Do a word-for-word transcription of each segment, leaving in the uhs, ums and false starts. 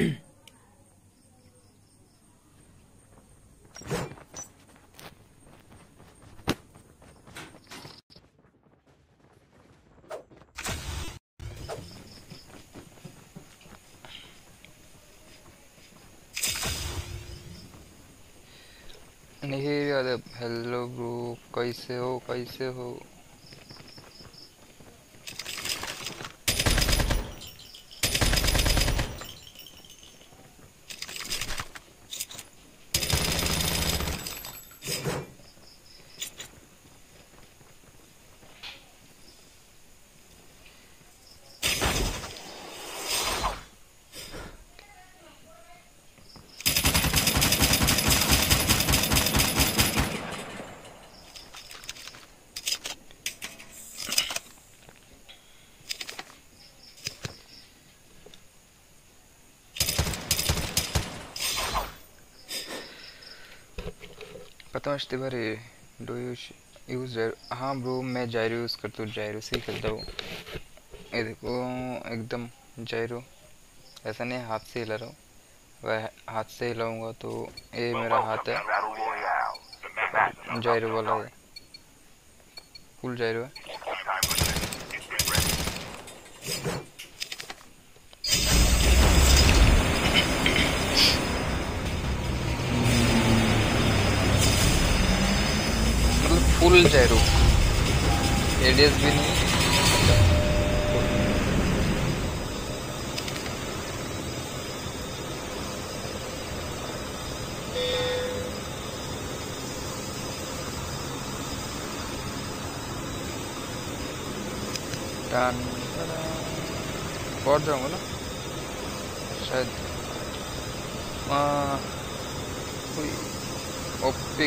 नहीं अरे hello group कैसे हो कैसे हो नमस्ते भाई डू यू यूज जायरो हाँ ब्रो मैं जायरो यूज़ करता हूँ जायरो से ही खेलता हूँ। ये देखो एकदम जायरो ऐसा नहीं हाथ से हिला रहा हूँ वह हाथ से हिलाऊंगा तो ये मेरा हाथ है जायरो वाला है फुल जायरो है। फुल जायरो एडीएस भी नहीं टान पहुंच जाऊंगा ना शायद कोई ओपी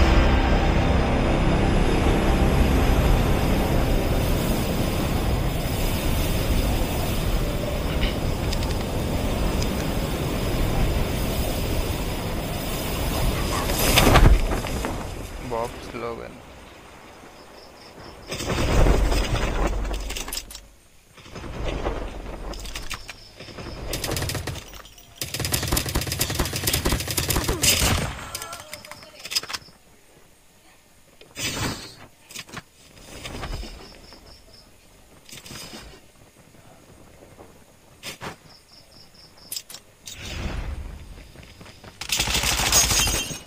बॉक्स लोग हैं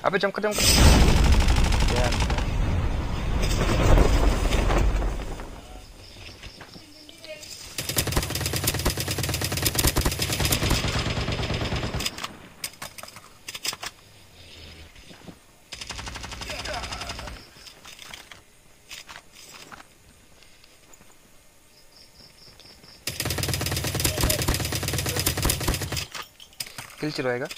अबे जंप कर जंप कर यार किल चलाएगा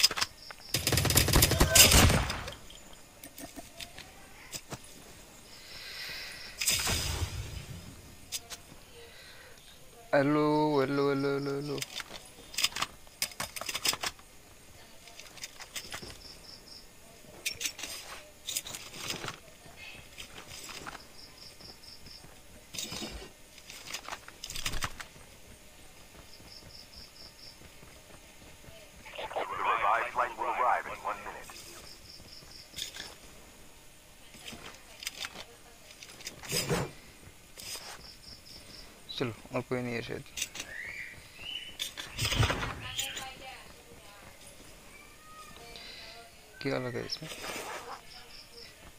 Hello, hello, hello, hello, hello. और कोई नहीं है शायद क्या लगा इसमें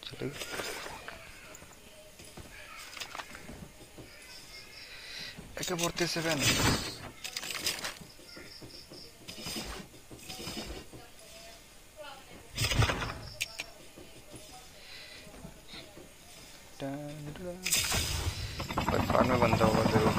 चलो एक बोर्ते से बन में बंदा होगा जरूर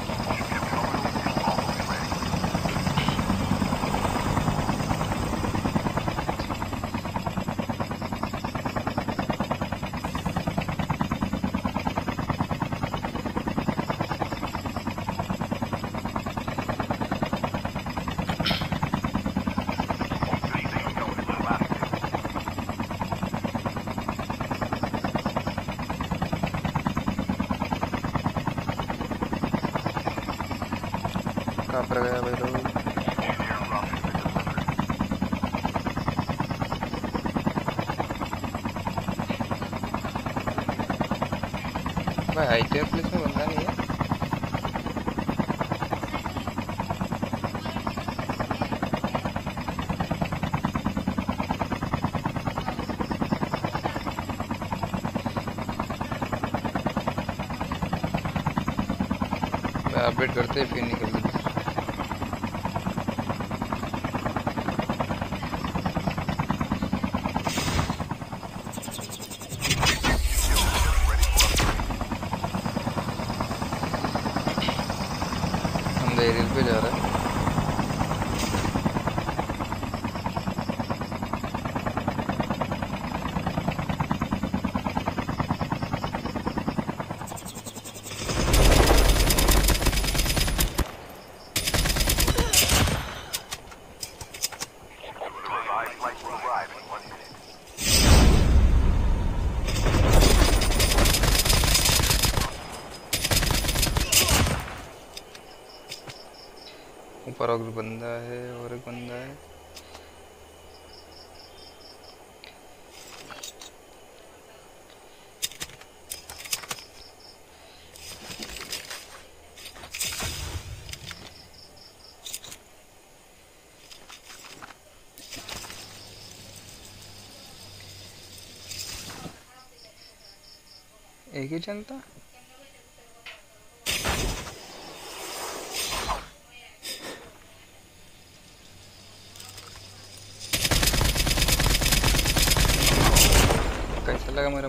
पर गया भाई लोग भाई हाई टेप में बंदा नहीं है। मैं अपडेट करते फिर निकलते। ऊपर और बंदा है और एक बंदा है। एक ही जनता लगा मेरा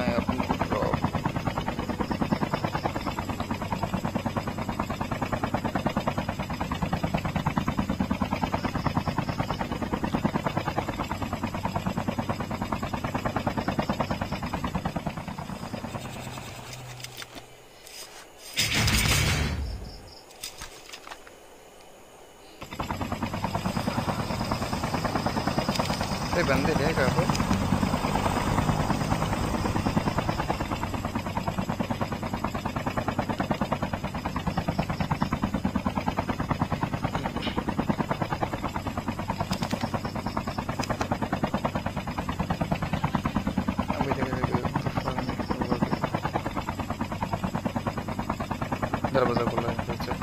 है। अपन को बंदे देगा वो दरवाजा खोला है पीछे।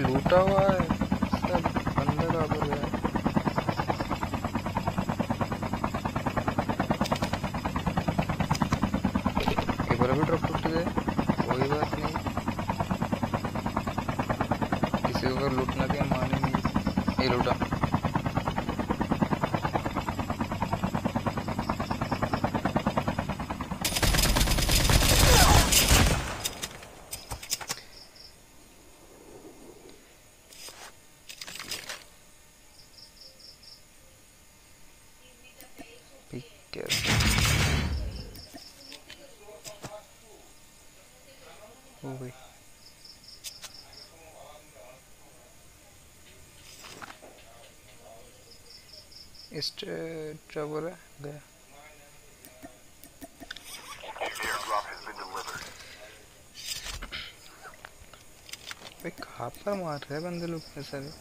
लूटा हुआ है सब बंदा का हो गया। एक बार भी ड्रॉप टूट गए कोई बात नहीं। किसी को अगर लूटना भी मानेंगे। ये लूटा हो गई। इस ट्रबल गया। भाई कहाँ पर मार रहे बंदे लोग के सारे।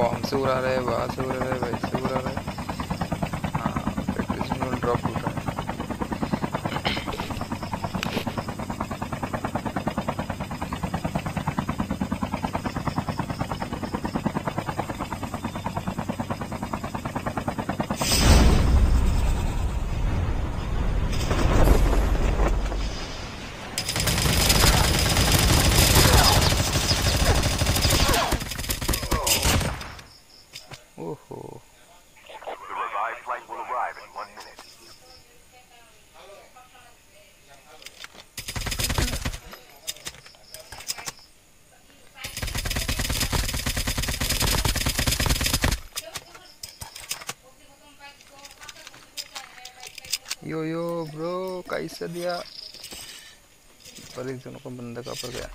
हमसे उड़ा रहे हैं वहाँ से उड़ा रहे हैं वैसे उड़ा रहे हैं। हाँ ड्रॉप उठा यो यो ब्रो कैसे दिया पर एक जनों को बंदा का पर गया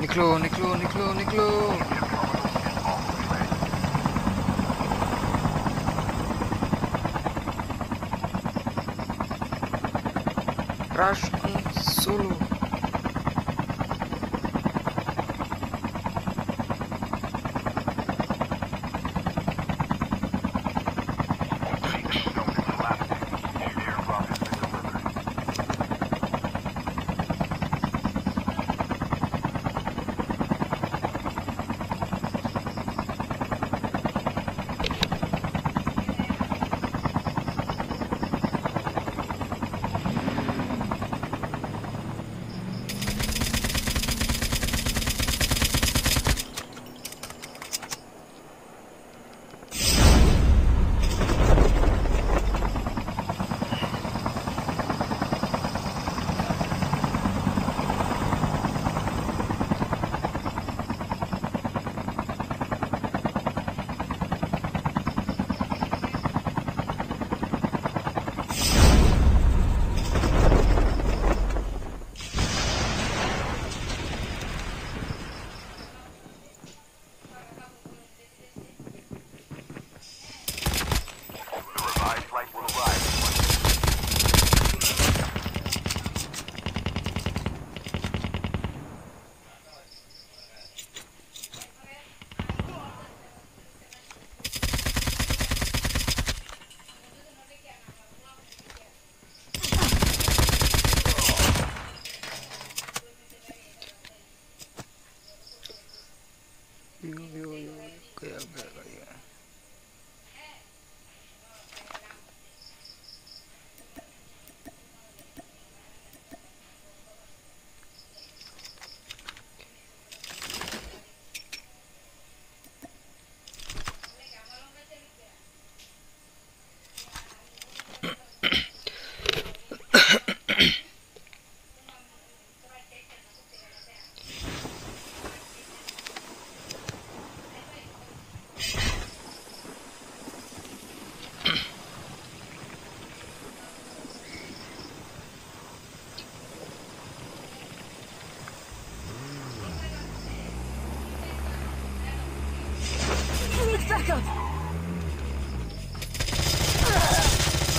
निकलो निकलो निकलो निकलो Crash solo.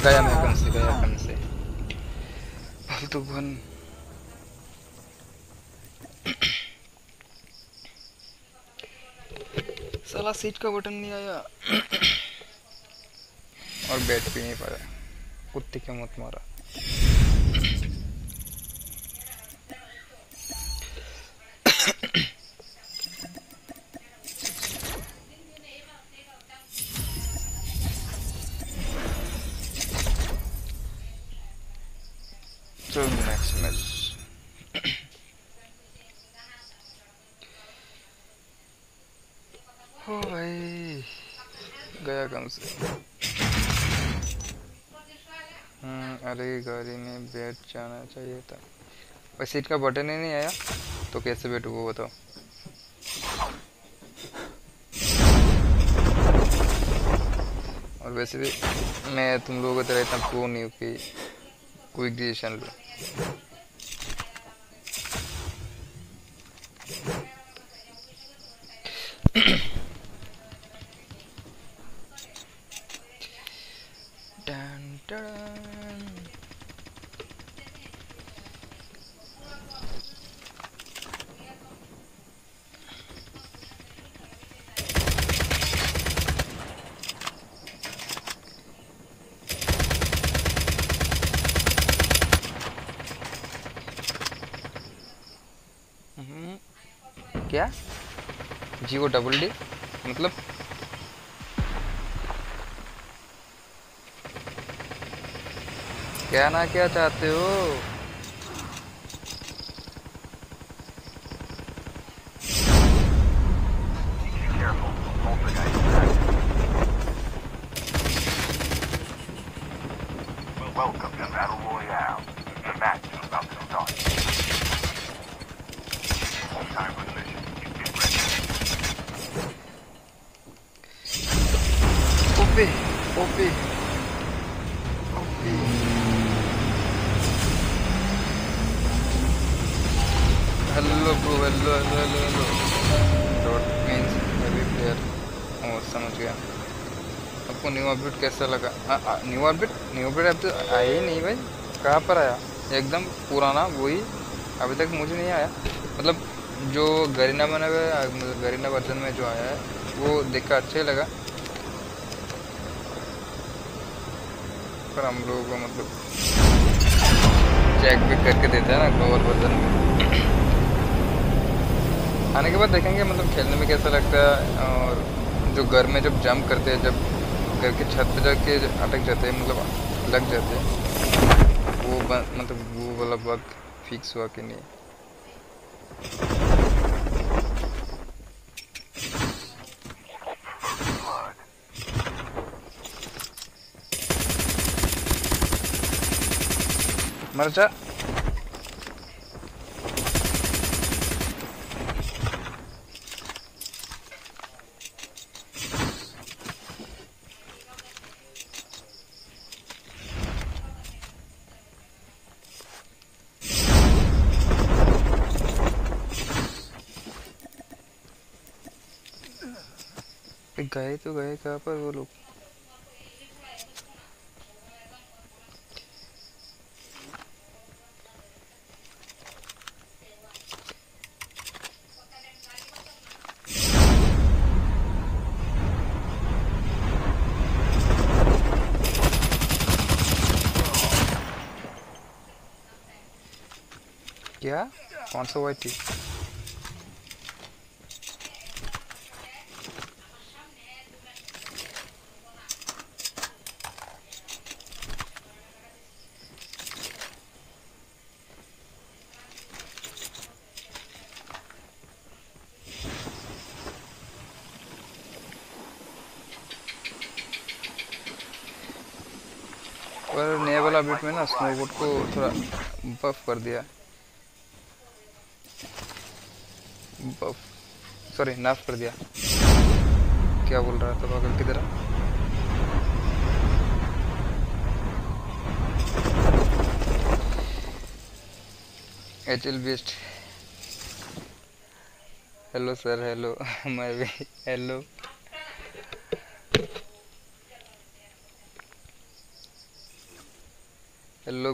Gaya मैं कौन से गया कौन से फालतू बन साला सीट का बटन नहीं आया और बैठ भी नहीं पाया कुत्ते के मत मारा अरे गाड़ी में बैठ जाना चाहिए था पर सीट का बटन ही नहीं आया तो कैसे बैठूँ वो बताओ और वैसे भी मैं तुम लोगों की तरह इतना प्रो नहीं हूँ कि क्विक डिसीजन लूँ क्या जी वो डबल डी मतलब क्या ना क्या चाहते हो Welcome to Battle Royale. The match is about to start. Time for the mission. Get ready. O P. O P. O P. Hello bro, hello, hello, hello, hello. Dot means heavy player. Oh, समझ गया. आपको new update कैसा लगा? New update new update अब तो आया ही नहीं भाई, कहाँ पर आया? एकदम पुराना वही अभी तक मुझे नहीं आया, मतलब जो गरीना बना हुआ गरीना वर्जन में जो आया है वो देख कर अच्छा ही लगा, पर हम लोगों को मतलब चेक भी करके देता है ना ग्लोबल वर्जन में। आने के बाद देखेंगे मतलब खेलने में कैसा लगता है, और जो घर में जब जंप करते हैं, जब घर के छत पे जाके अटक जाते हैं, मतलब लग जाते हैं, वो मतलब वो वाला बात फिक्स हुआ कि नहीं। मर जा गए तो गए कहाँ पर वो लोग। क्या कौन सा वाइट थी? पर नए वाला अपडेट में ना स्नोबोर्ड को थोड़ा बफ कर दिया, बफ सॉरी नाफ कर दिया। क्या बोल रहा था पागल किधर? H L best hello sir, hello मैं भी हेलो। हेलो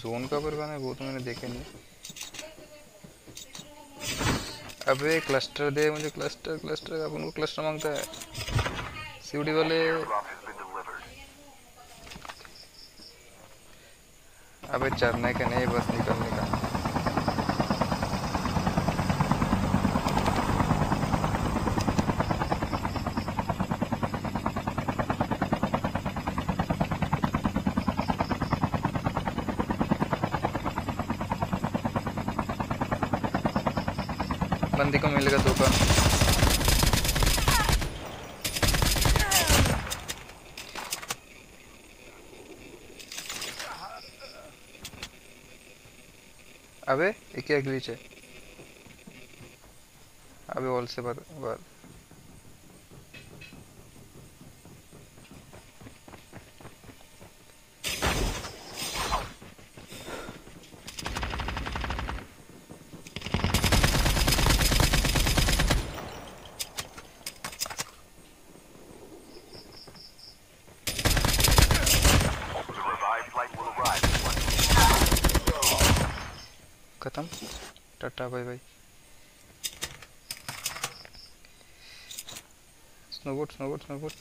जोन का बना है वो तो मैंने देखे नहीं। अबे क्लस्टर दे मुझे, क्लस्टर क्लस्टर अपन को क्लस्टर मांगता है सीडी वाले। अबे चढ़ने का नहीं, बस निकलने का। बंदे को मिलेगा धोखा। अबे एक क्या ग्लिच है? अबे वॉल से बात बात भाई भाई स्नोबोर्ड स्नोबोर्ड स्नोबोर्ड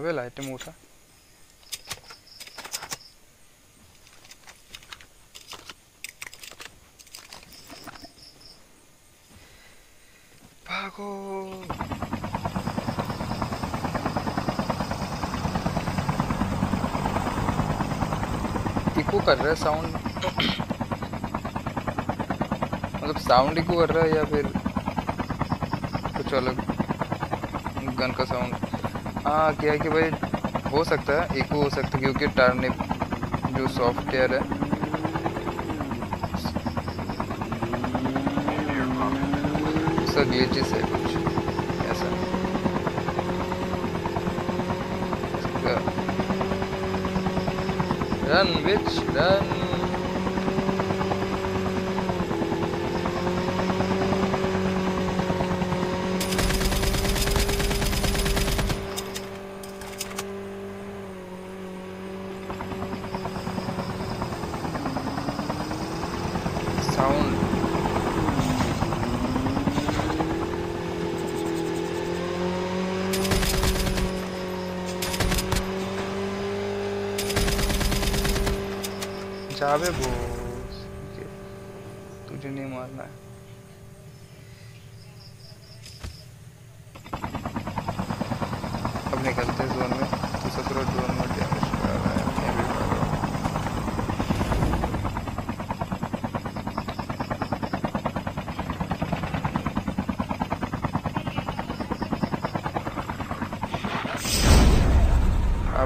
હવે લાઈટ મૂવ થા ભાગો ટીકુ કર રહે સાઉન્ડ मतलब साउंड ही कर रहा है या फिर कुछ अलग गन का साउंड। हाँ क्या है कि भाई हो सकता है इको हो सकता है क्योंकि टर्निप जो सॉफ्टवेयर है उसका ग्लिचेस है कुछ ऐसा रन विच रन चावे बोस तुझे नहीं मारना है। अब निकलते हैं जोन में तो ससुरा जोन में डैमेज कर रहा है मैं भी मार रहा हूँ।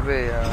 अबे यार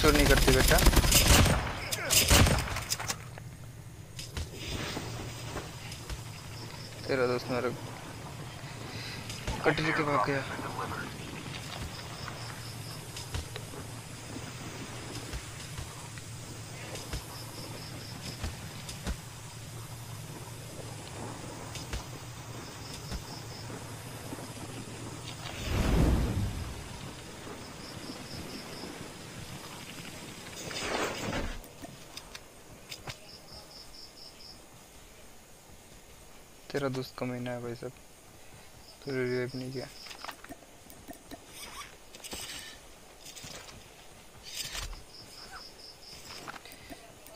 चोर नहीं करती बेटा तेरा दोस्त मेरा कटरी के भाग गया। तेरा दोस्त का महीना है भाई सब तो रिवाइव नहीं किया।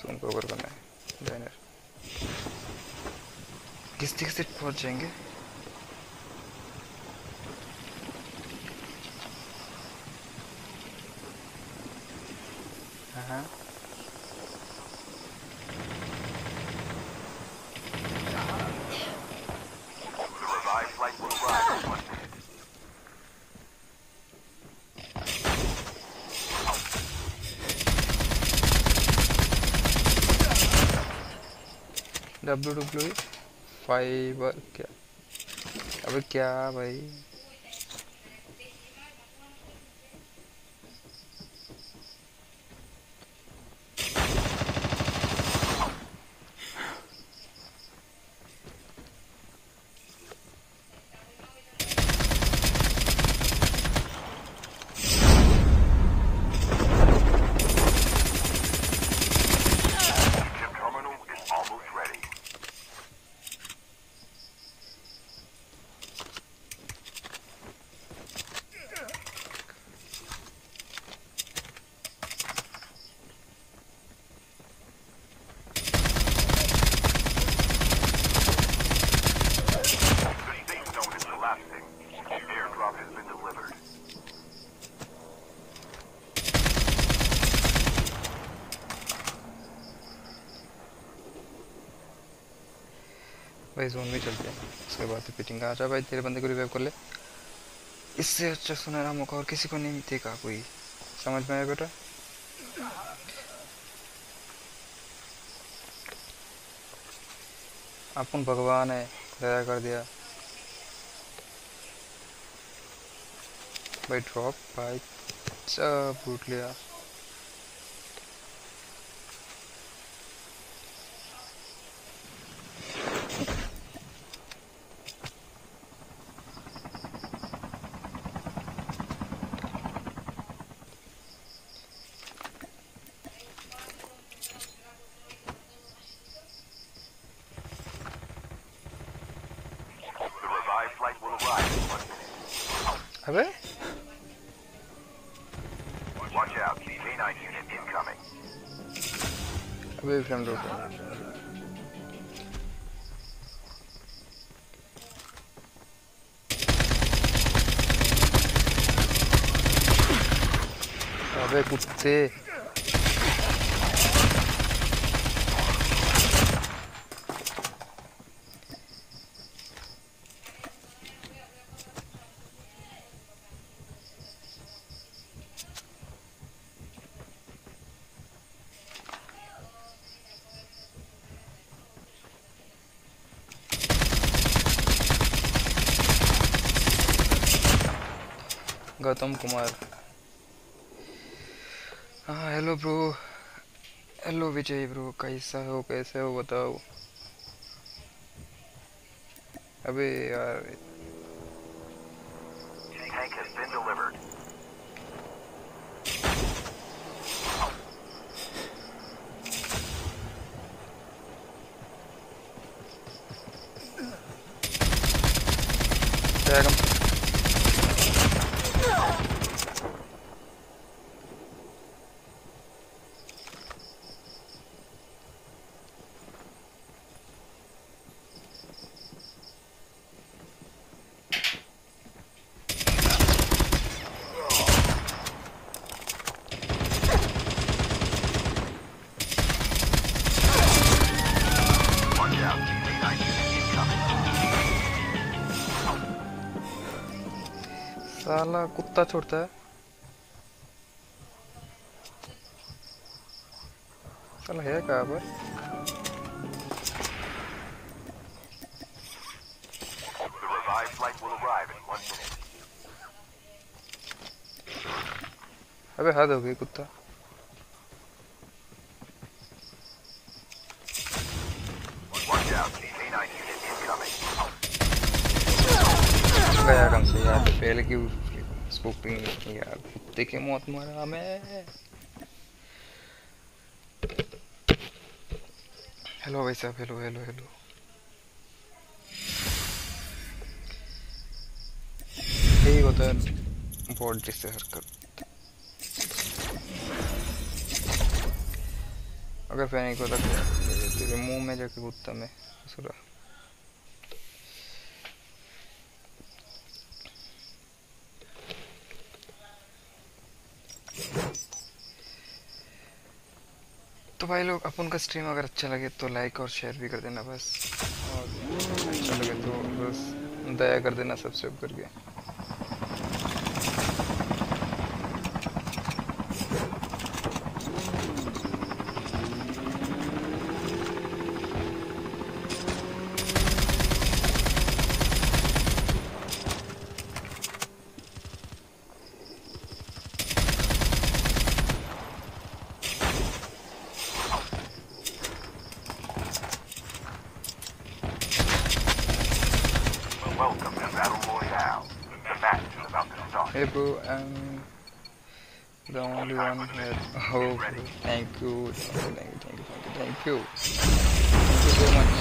जोन कवर करना है बैनर किस तरीके से पहुंच जाएंगे W W E फाइबर क्या अबे क्या भाई भाई जोन भी चलते हैं। उसके बाद फिटिंग का आजा भाई, तेरे बंदे को रिवाइव कर ले, इससे अच्छा सुनहरा मौका और किसी को नहीं देखा कोई। समझ में आया बेटा? अपन भगवान है, दया कर दिया भाई। ड्रॉप भाई सब लूट लिया। अबे अबे फ्रेम रोड अबे कुत्ते गौतम कुमार। हाँ hello bro, hello Vijay bro, कैसा हो कैसे हो बताओ। अबे यार साला कुत्ता छोड़ता है, साला है कहाँ पर? अबे हद हो गई कुत्ता। गया कम से यार, पहले की स्पोकिंग यार, कुत्ते के मौत मारा मैं। हेलो भाई साहब, हेलो हेलो हेलो यही होता है बॉडी से हरकत। अगर पैनिक होता तो मुंह में जाके कुत्ता में सुरा। तो भाई लोग अपन का स्ट्रीम अगर अच्छा लगे तो लाइक और शेयर भी कर देना बस, और अच्छा लगे तो बस दया कर देना subscribe Um, the only one that oh thank you thank you thank you thank you thank you so much।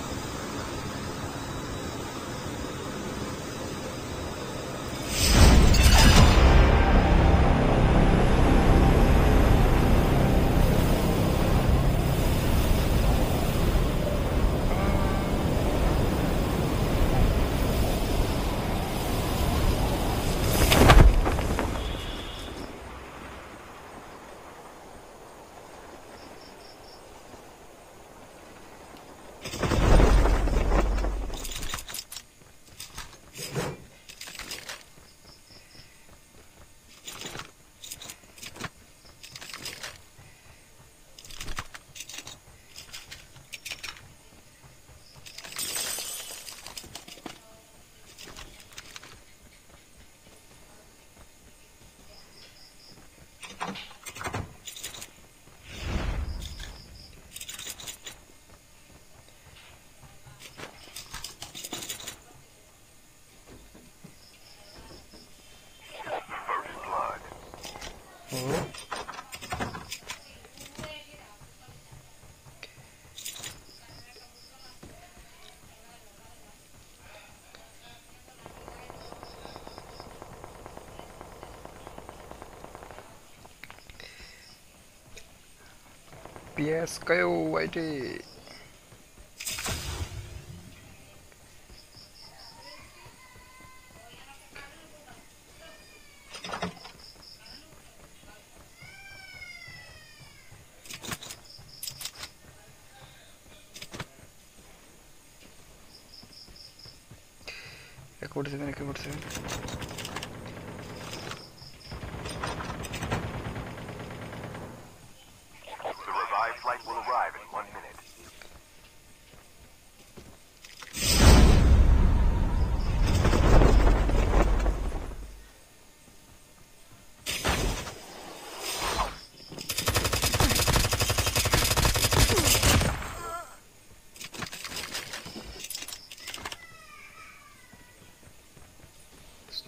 Yes, kayo I T.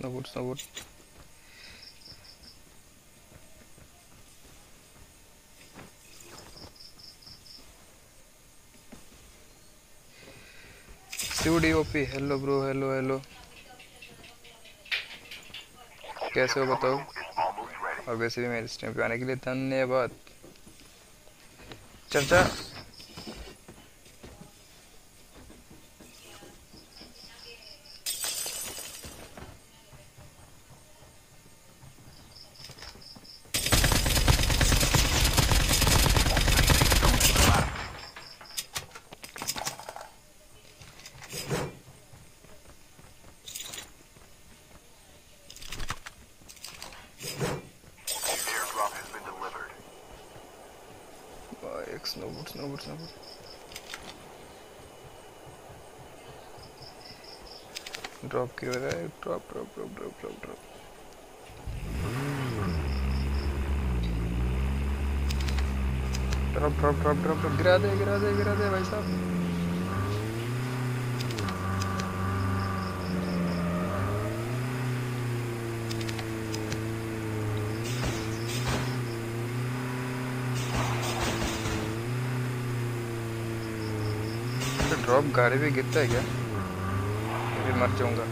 No wood, no wood. C D O P, hello bro, hello, hello. कैसे हो बताओ? और वैसे भी मेरे stream पे आने के लिए धन्यवाद. चर्चा drop किया है drop drop drop drop drop drop drop drop drop drop गिरा दे गिरा दे गिरा दे भाई साहब. ड्रॉप गाड़ी भी गिरता है क्या? मैं मर जाऊंगा.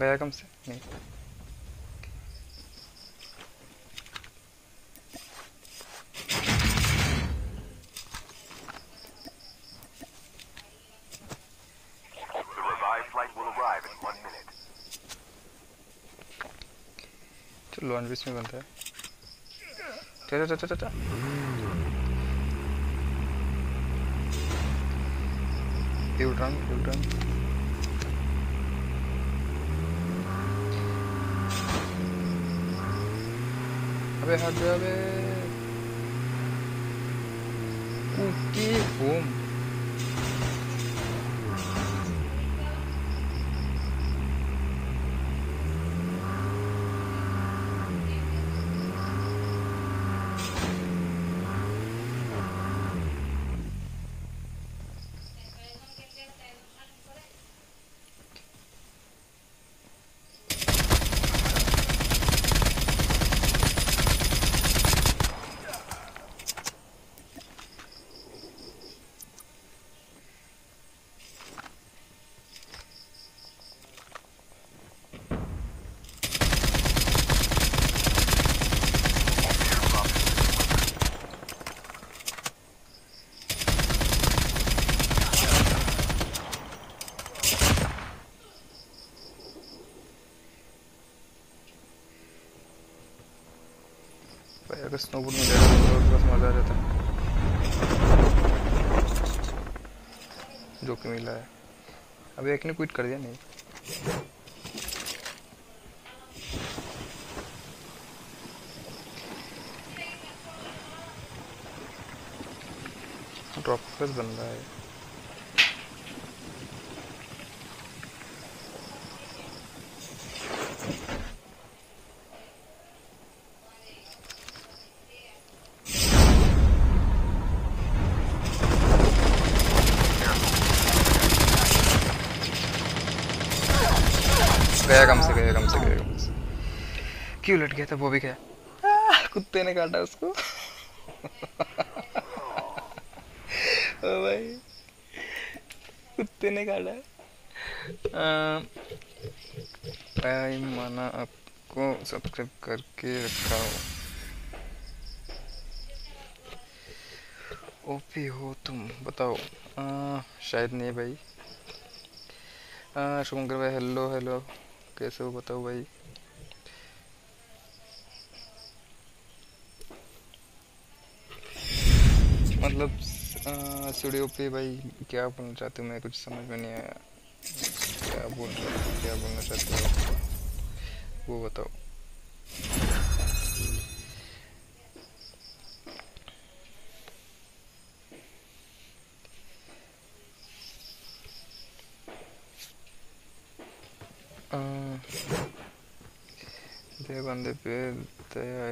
गया कम से नहीं. बीस में बनता है. चलो चलो चलो चलो फ्यूल टैंक फ्यूल टैंक अबे हट जा बे कुकी होम. स्नोबोर्ड में बहुत मजा आ जाता है जो कि मिला है. अब एक ने क्विट कर दिया. नहीं ड्रॉप बस बन रहा है. क्यों लट गया था वो भी क्या कुत्ते ने काटा उसको. ओ भाई कुत्ते ने काटा. uh, I माना आपको सब्सक्राइब करके रखा हो। ओपी हो तुम बताओ। uh, शायद नहीं भाई। uh, शुभंकर भाई हेलो हेलो, कैसे हो बताओ भाई। मतलब स्टूडियो पे भाई क्या बोलना चाहते हो, मैं कुछ समझ में नहीं आया। क्या बोल क्या बोलना चाहते हो वो बताओ। दे बंदे पे दया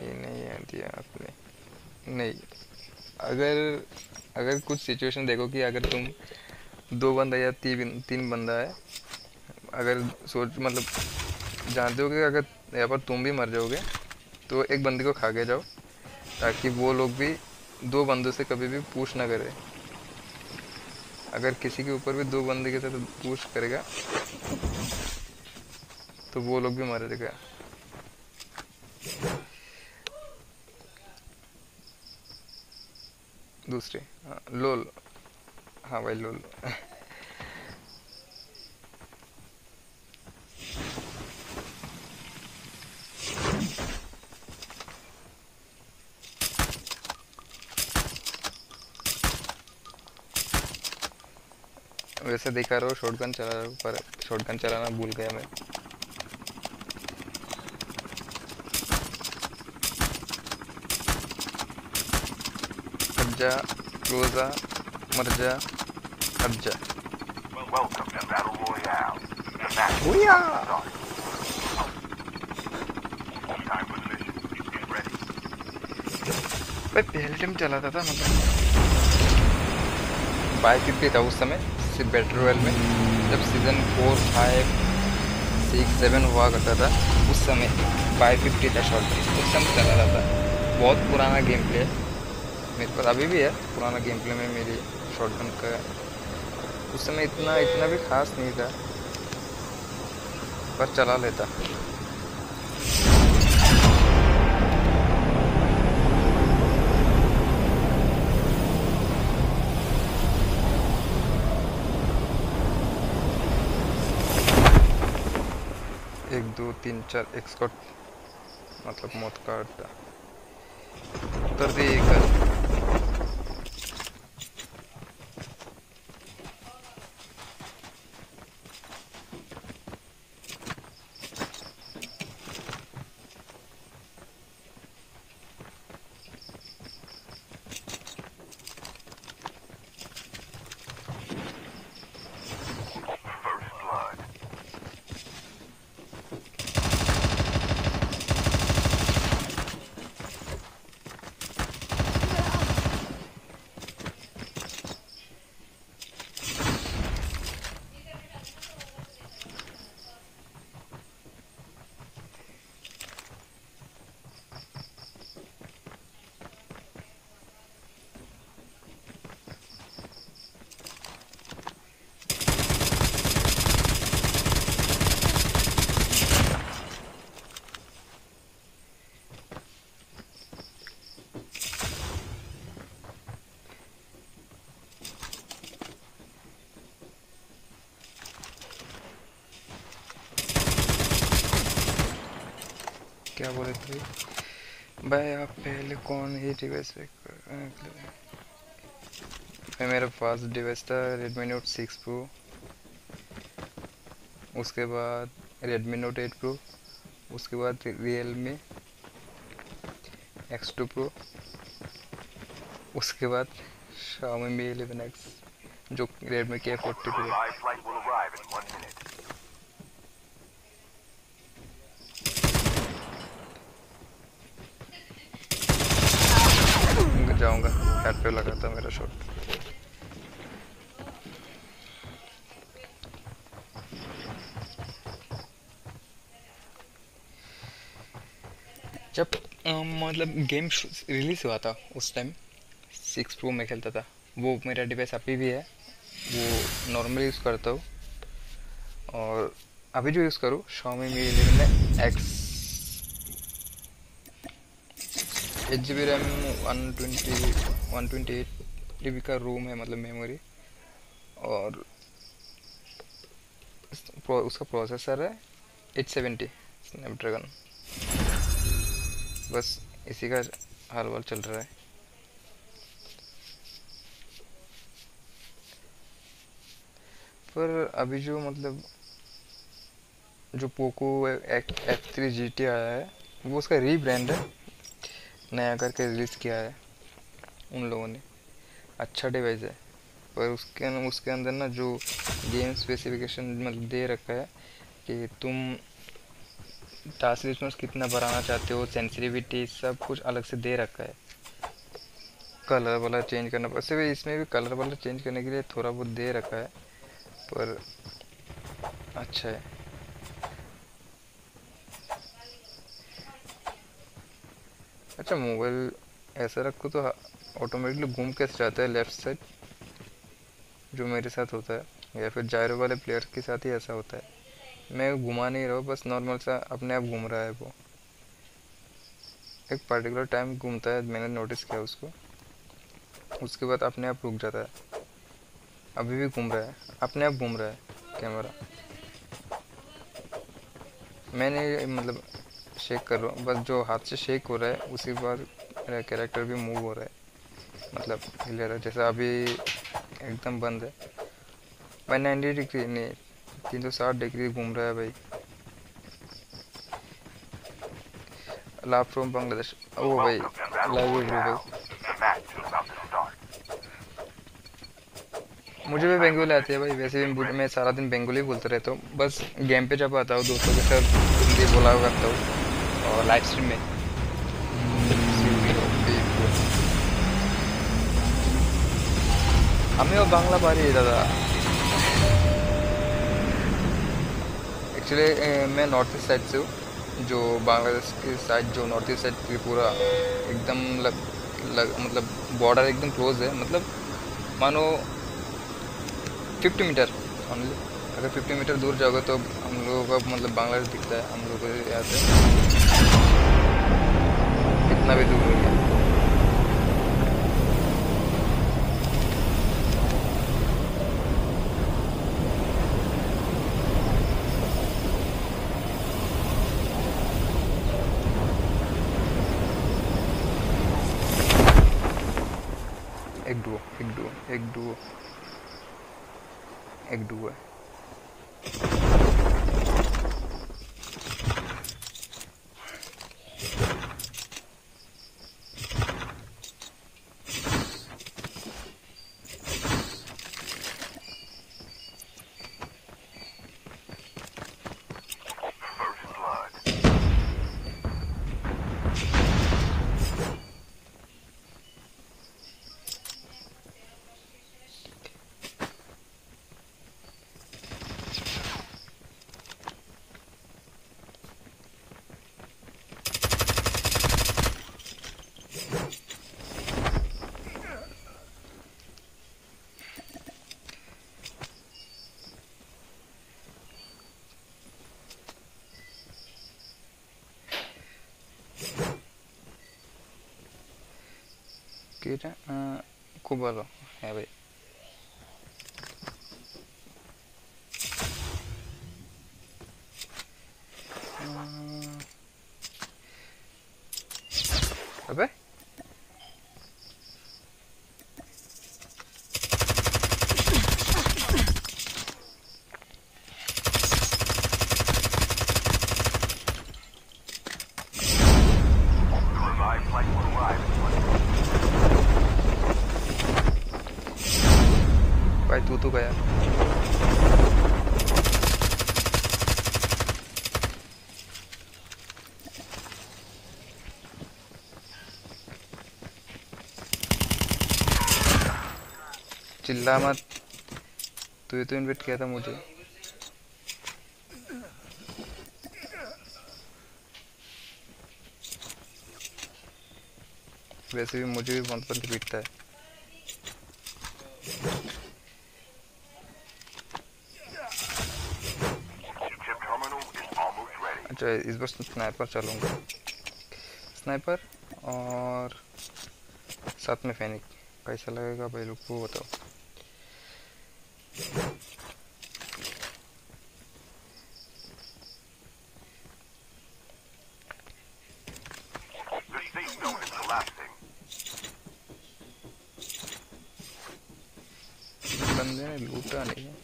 ही नहीं आती आपने नहीं। अगर अगर कुछ सिचुएशन देखो कि अगर तुम दो बंदा या तीन तीन बंदा है, अगर सोच मतलब जानते हो कि अगर यहाँ पर तुम भी मर जाओगे तो एक बंदे को खा के जाओ, ताकि वो लोग भी दो बंदों से कभी भी पूछ ना करे। अगर किसी के ऊपर भी दो बंदे के साथ पूछ करेगा तो वो लोग भी मर जाएगा। दूसरे लोल, हाँ भाई लोल। वैसे दिखा रहा हूँ शॉटगन चला रहा हूँ, पर शॉटगन चलाना भूल गया मैं। रोजा मर्जा अब्जा पहले टाइम चलाता था, मतलब बाइक कितनी था उस समय सिर्फ बैटल रॉयल में, जब season four five six seven हुआ करता था उस समय बाइक फिफ्टी था शॉर्ट, उस समय चला रहा था। बहुत पुराना गेम प्ले है मेरे पास, अभी भी है। पुराना गेम प्ले में मेरी शॉटगन का उस समय इतना इतना भी खास नहीं था, पर चला लेता। एक दो तीन चार एक्सकॉट, मतलब मौत का अड्डा उतर दी एक। क्या बोले थे भाई आप पहले? कौन ही डिवाइस पे? मेरा फर्स्ट डिवाइस था Redmi Note सिक्स Pro, उसके बाद Redmi Note एट Pro, उसके बाद Realme एक्स टू Pro, उसके बाद Xiaomi Mi इलेवन एक्स जो Redmi K फोर्टी Pro। जाऊंगा हाथ पे लगा था मेरा शॉट। जब मतलब गेम रिलीज हुआ था उस टाइम सिक्स प्रो में खेलता था, वो मेरा डिवाइस अभी भी है, वो नॉर्मली यूज़ करता हूँ। और अभी जो यूज़ करूँ Xiaomi Mi eleven X, eight G B RAM, one twenty one twenty eight G B का रोम है, मतलब मेमोरी, और उसका प्रोसेसर है एट सेवेंटी स्नैपड्रैगन। बस इसी का हर बार चल रहा है। पर अभी जो मतलब जो Poco F three G T आया है वो उसका रीब्रांड है, नया करके रिलीज़ किया है उन लोगों ने। अच्छा डिवाइस है, पर उसके उसके अंदर ना जो गेम स्पेसिफिकेशन मतलब दे रखा है कि तुम टास्क रिस्पॉन्स कितना बढ़ाना चाहते हो, सेंसिटिविटी, सब कुछ अलग से दे रखा है। कलर वाला चेंज करना पड़ता है, इसमें भी कलर वाला चेंज करने के लिए थोड़ा बहुत दे रखा है, पर अच्छा है। अच्छा, मोबाइल ऐसा रखो तो ऑटोमेटिकली घूम कैसे जाता है लेफ़्ट साइड, जो मेरे साथ होता है, या फिर जायरो वाले प्लेयर्स के साथ ही ऐसा होता है। मैं घुमा नहीं रहा हूँ, बस नॉर्मल सा अपने आप घूम रहा है। वो एक पर्टिकुलर टाइम घूमता है, मैंने नोटिस किया उसको, उसके बाद अपने आप रुक जाता है। अभी भी घूम रहा है, अपने आप घूम रहा है कैमरा। मैंने मतलब शेक कर रहा हूँ, बस जो हाथ से शेक हो रहा है उसी बाद मेरा कैरेक्टर भी मूव हो रहा है, मतलब हिल रहा है। जैसा अभी एकदम बंद है, भाई नाइन्टी डिग्री नहीं, तीन सौ साठ डिग्री घूम रहा है भाई। लाभ फ्रॉम बांग्लादेश, ओ भाई लाइव हो रही भाई। मुझे भी बेंगोली आती है भाई, वैसे भी मैं सारा दिन बेंगोली बोलते रहता हूँ, बस गेम पे जब आता हूँ दोस्तों के साथ हिंदी बोला करता हूँ, और लाइव स्ट्रीम में আমিও বাংলা পারি দাদা। एक्चुअली मैं नॉर्थ ईस्ट साइड से हूँ, जो बांग्लादेश की साइड, जो नॉर्थ ईस्ट साइड की पूरा एकदम लग, लग, मतलब बॉर्डर एकदम क्लोज है, मतलब मानो फिफ्टी मीटर ओनली। अगर फिफ्टी मीटर दूर जाओगे तो हम लोगों का मतलब बांग्लादेश दिखता है, हम लोगों को याद है इतना भी दूर हो गया। एक डुओ, एक डुओ, एक डुओ, एक डुओ है। এটা খুব ভালো, হ্যাঁ ভাই। আবে तू तो गया, चिल्ला मत, तू तो इन्वाइट किया था मुझे। वैसे भी मुझे भी बहुत पर पीटता है। इस बार स्नाइपर चलूँगा, स्नाइपर और साथ में फैनिक। कैसा लगेगा भाई लोग को बताओ। लूटा नहीं है।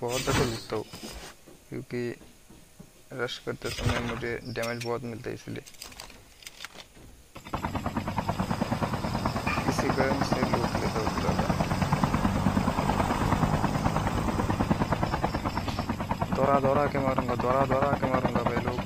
बहुत ज़्यादा लूटता हूँ क्योंकि रश करते समय मुझे डैमेज बहुत मिलता है, इसलिए इसी कारण से लूट लेता हूँ ज़्यादा। दौड़ा दौड़ा के मारूंगा, दौड़ा दौड़ा के मारूंगा भाई लोग।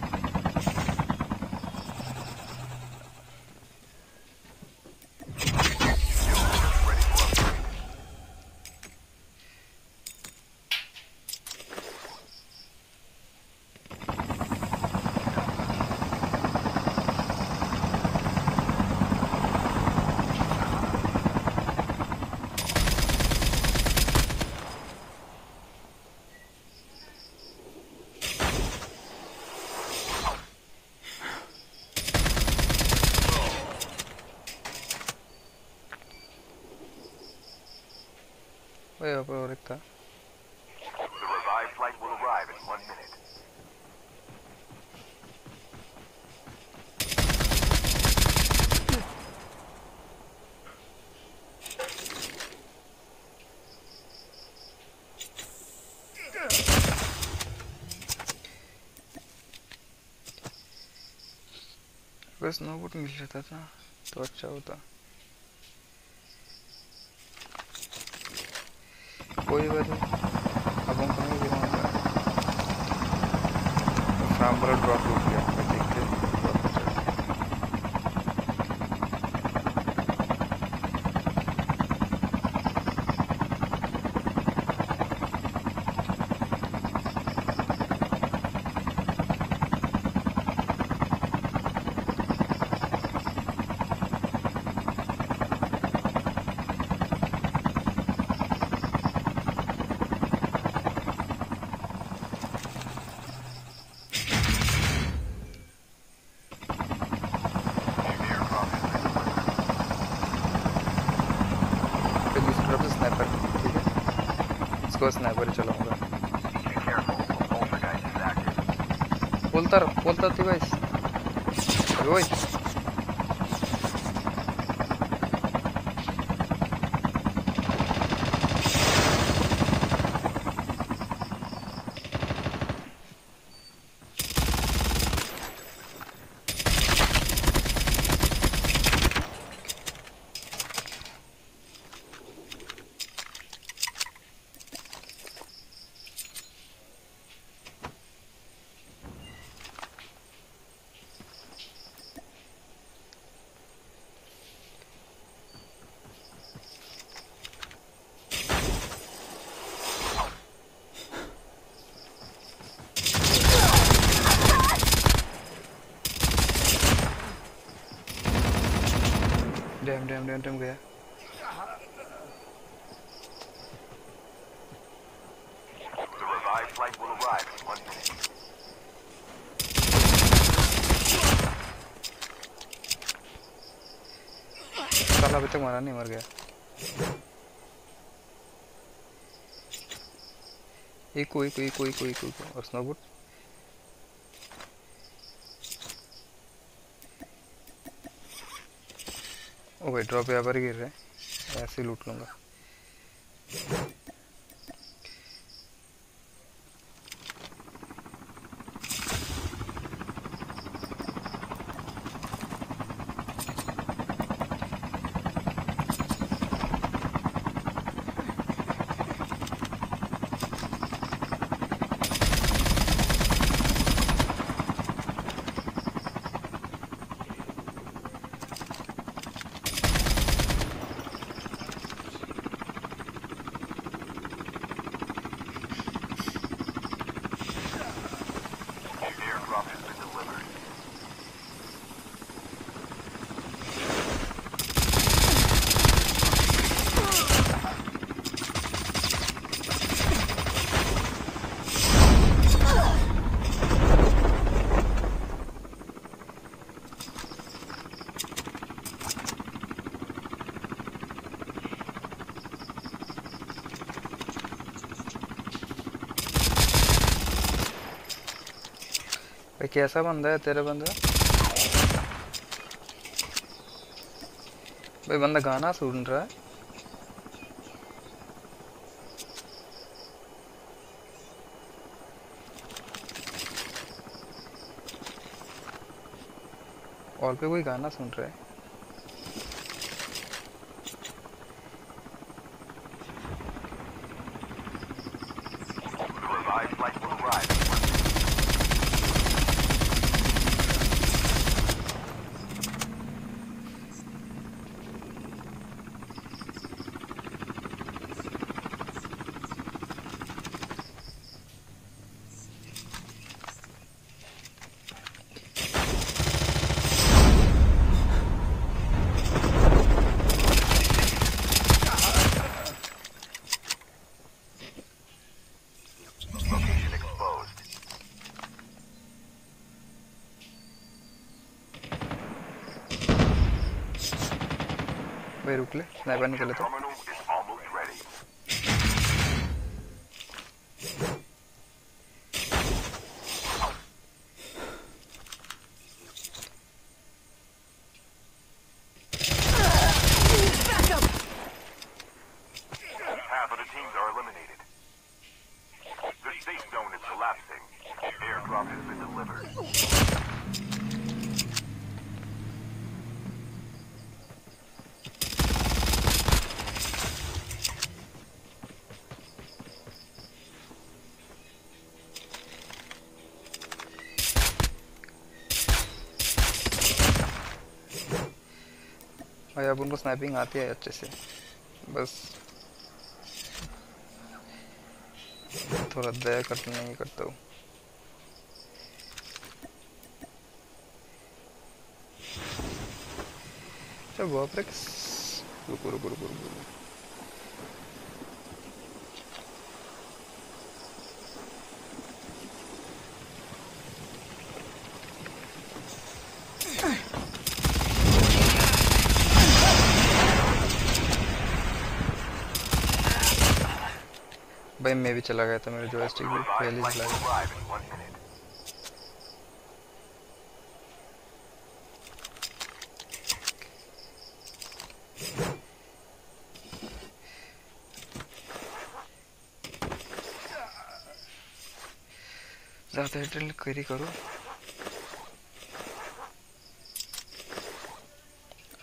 बस नोबोट मिल जाता था तो अच्छा होता। कोई बात नहीं, अब हम कहीं गिराऊंगा। फ्राम पर ड्रॉप हो गया, देखते स्नाइपर चलाऊंगा। बोलता रहो, बोलता थी भाई। रोई डैम डैम डैम गया। साला अभी तक मरा नहीं, मर गया। एक एक एक एक एक और स्नोबूट। ओके ड्रॉप यहाँ पर गिर रहे हैं, ऐसे लूट लूँगा। भाई कैसा बंदा है तेरा बंदा भाई, बंदा गाना सुन रहा है। और पे कोई गाना सुन रहा है भाई, रुक ले स्नाइपर निकले तो भाई, अब उनको स्नाइपिंग आती है अच्छे से, बस थोड़ा दया करते नहीं करता हूँ। चल बाप रे, रुको रुको रुको रुको भाई, मैं भी चला गया था, मेरे जॉयस्टिक भी पहले ही चला गया। ज़्यादा हेडल कैरी करो,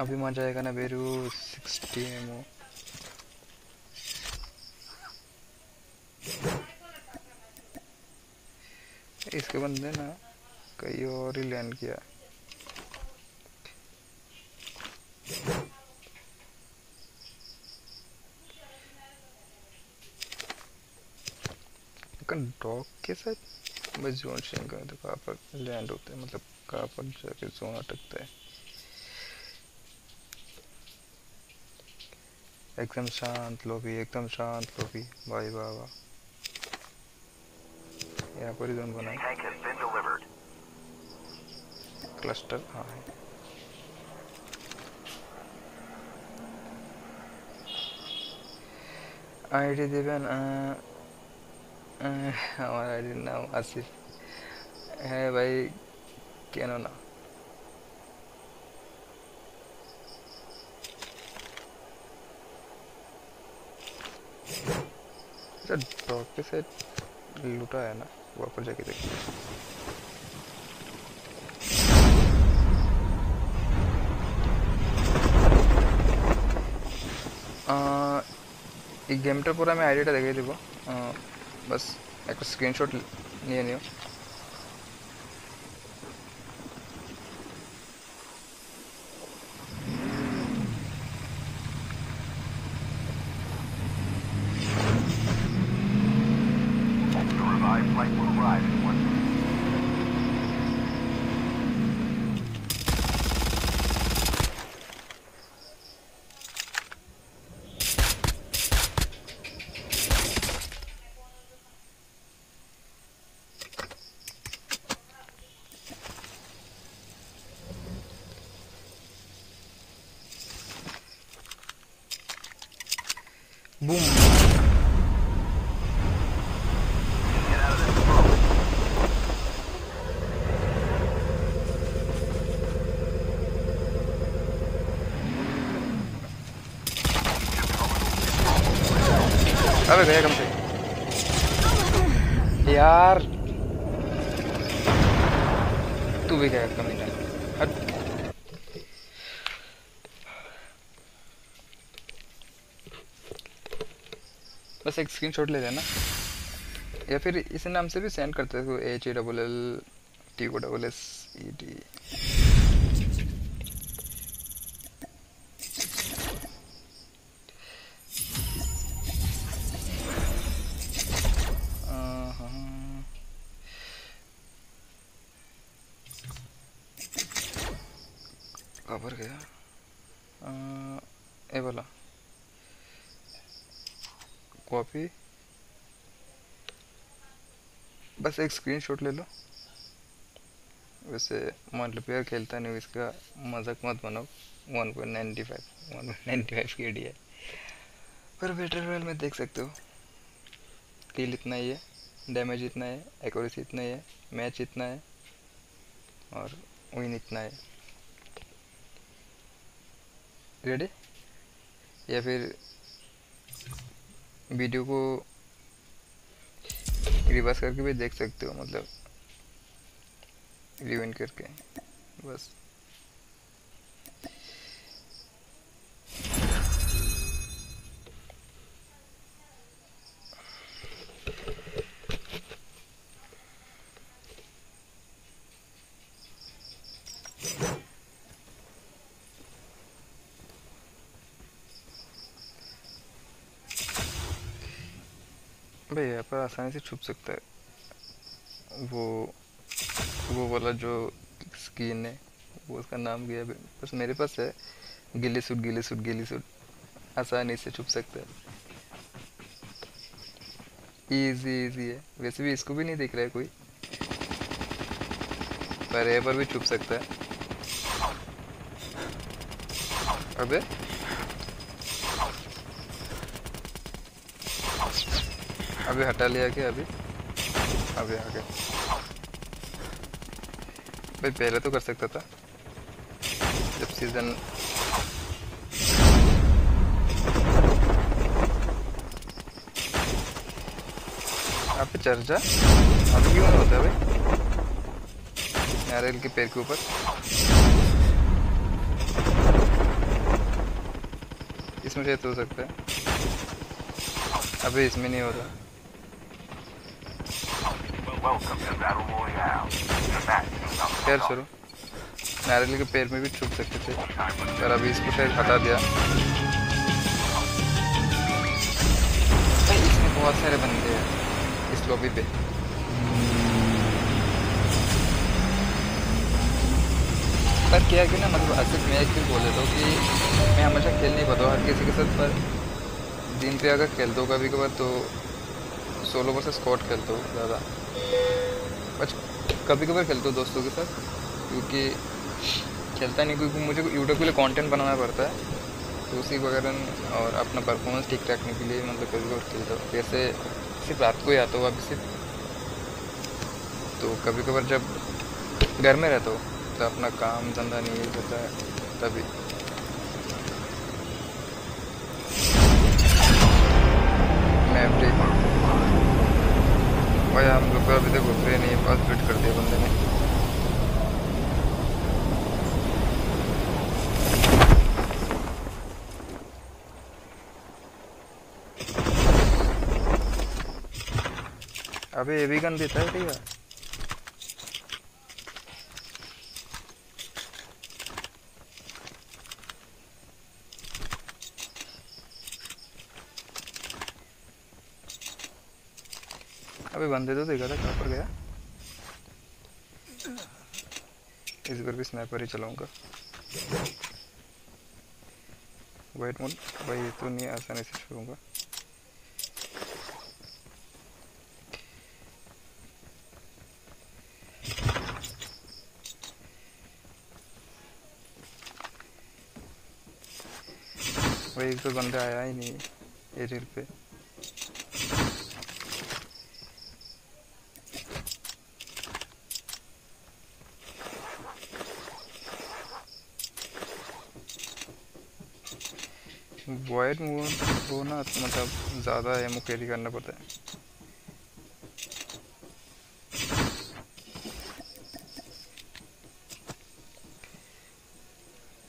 अभी मजा आएगा ना बेरू सिक्सटी एमओ। इसके बंदे ना कहीं और ही लैंड किया, लेकिन डॉग के साथ बस जोन चेंज करें तो कहाँ पर लैंड होते हैं, मतलब कहाँ पर जाके जोन अटकता है। एकदम शांत लॉबी, एकदम शांत लॉबी भाई, वाह वाह। यहाँ पर ही जोन बनाए, क्लस्टर हाँ है। आई डी देवेन, हमारा आई डी नाम आसिफ है भाई, कैनो ना डॉग के साथ लूटा है ना, वापस जाके देखिए। गेमटा पूरा मैं आईडिया देखे देव, बस एक स्क्रीनशॉट नहीं नहीं बूम। अबे गए कम से यार, तू भी गया कम निकल। बस एक स्क्रीनशॉट ले लेना या फिर इस नाम से भी सेंड करते हो, H A double L T O double S E D. कबर गया ये वाला कॉपी। बस एक स्क्रीनशॉट ले लो। वैसे मतलब यार खेलता नहीं, इसका मजाक मत बनाओ। वन पॉइंट नाइन फाइव की डी है पर बेटर वेल में देख सकते हो। किल इतना ही है, डैमेज इतना है, एक्यूरेसी इतना ही है, मैच इतना है और विन इतना है। रेडी? या फिर वीडियो को रिवर्स करके भी देख सकते हो, मतलब रिवाइंड करके। बस भाई यहाँ पर आसानी से छुप सकता है। वो वो वाला जो स्किन है वो उसका नाम गया, बस मेरे पास है गिली सूट गिली सूट गिली सूट। आसानी से छुप सकता है, इजी इजी है। वैसे भी इसको भी नहीं दिख रहा है कोई, पर यहाँ पर भी छुप सकता है। अबे अभी हटा लिया क्या? अभी अभी आ गया भाई, पहले तो कर सकता था जब सीजन। आप चर्चा अभी क्यों होता है भाई? नारियल के पेड़ के ऊपर इसमें शायद हो सकता है, अभी इसमें नहीं हो रहा। पैर शुरू नारियल के पैर में भी छुप सकते थे और अभी इसको शायद हटा दिया। इसमें बहुत सारे बंदे हैं इस लॉबी पे। पर क्या कि ना मतलब असर मैं क्यों बोल देता हूँ कि मैं हमेशा खेल नहीं पाता हर किसी के साथ। पर दिन पे अगर खेल दो कभी कभार तो सोलो वर्सेस स्क्वाड खेलता हूँ ज़्यादा। कभी कभार खेलता हूँ दोस्तों के साथ, क्योंकि खेलता नहीं क्योंकि मुझे यूट्यूब के लिए कंटेंट बनाना पड़ता है तो उसी वगैरह और अपना परफॉर्मेंस ठीक रखने के लिए मतलब कभी कभार खेलता हूँ। जैसे सिर्फ रात को ही आता हूँ अभी सिर्फ, तो कभी कभार जब घर में रहता हूँ तो अपना काम धंधा नहीं होता है तभी। मैं फ्री भाई, हम लोग अभी तक घुस रहे नहीं, पास फिट कर दिया बंदे ने। अबे ये भी गन देता है क्या? अबे बंदे तो देखा था कहाँ पर गया। इस बार भी स्नाइपर ही चलाऊंगा। वेट मोड भाई, तो नहीं आसानी से छोड़ूंगा। भाई एक तो बंदा आया ही नहीं एरियल पे। वायर मूवमेंट हो ना मतलब ज़्यादा एमओ कैरी करना पड़ता है।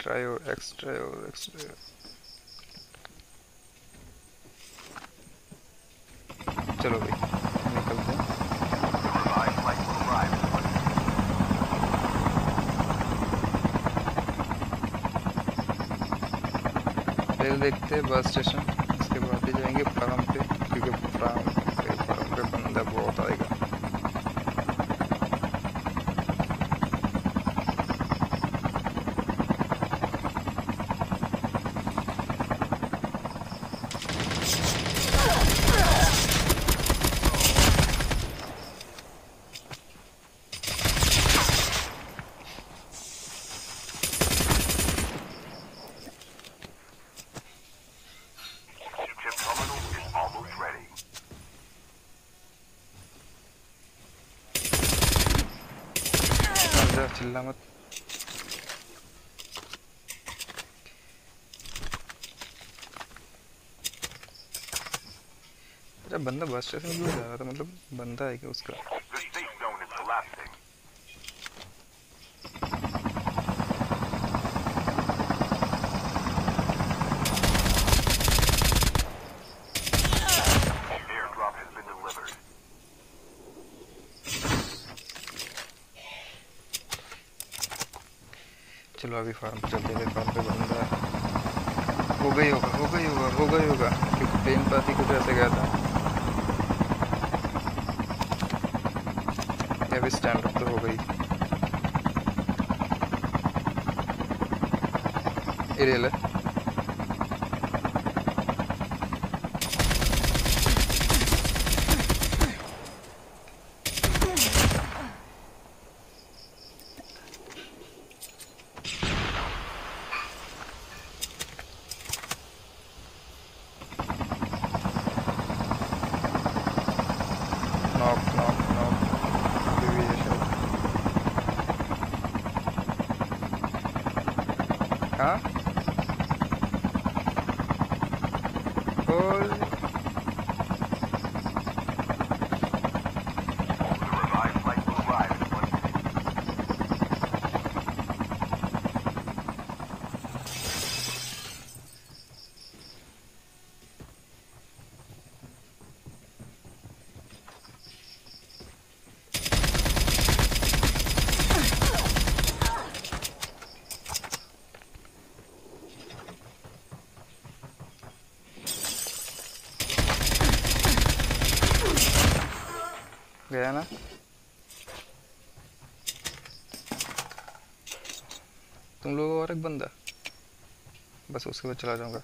ट्राई और एक्स ट्राई और एक्स ट्राई। चलो भाई देखते हैं बस स्टेशन, उसके बाद ही जाएंगे फार्म पे, क्योंकि फार्म पे फार्म पे बंदा बहुत आएगा। मत अच्छा बंदा बस स्टेशन क्यों जा रहा था, मतलब बंदा है क्या उसका? चलो अभी फार्म पे चलते हैं, फार्म पे बंदा हो गई होगा हो गई होगा हो गई होगा क्योंकि प्लेन पास ही कुछ ऐसे गया था। अभी स्टैंड अप तो हो गई। ये रेल है गया ना। तुम लोग और एक बंदा, बस उसके बाद चला जाऊंगा।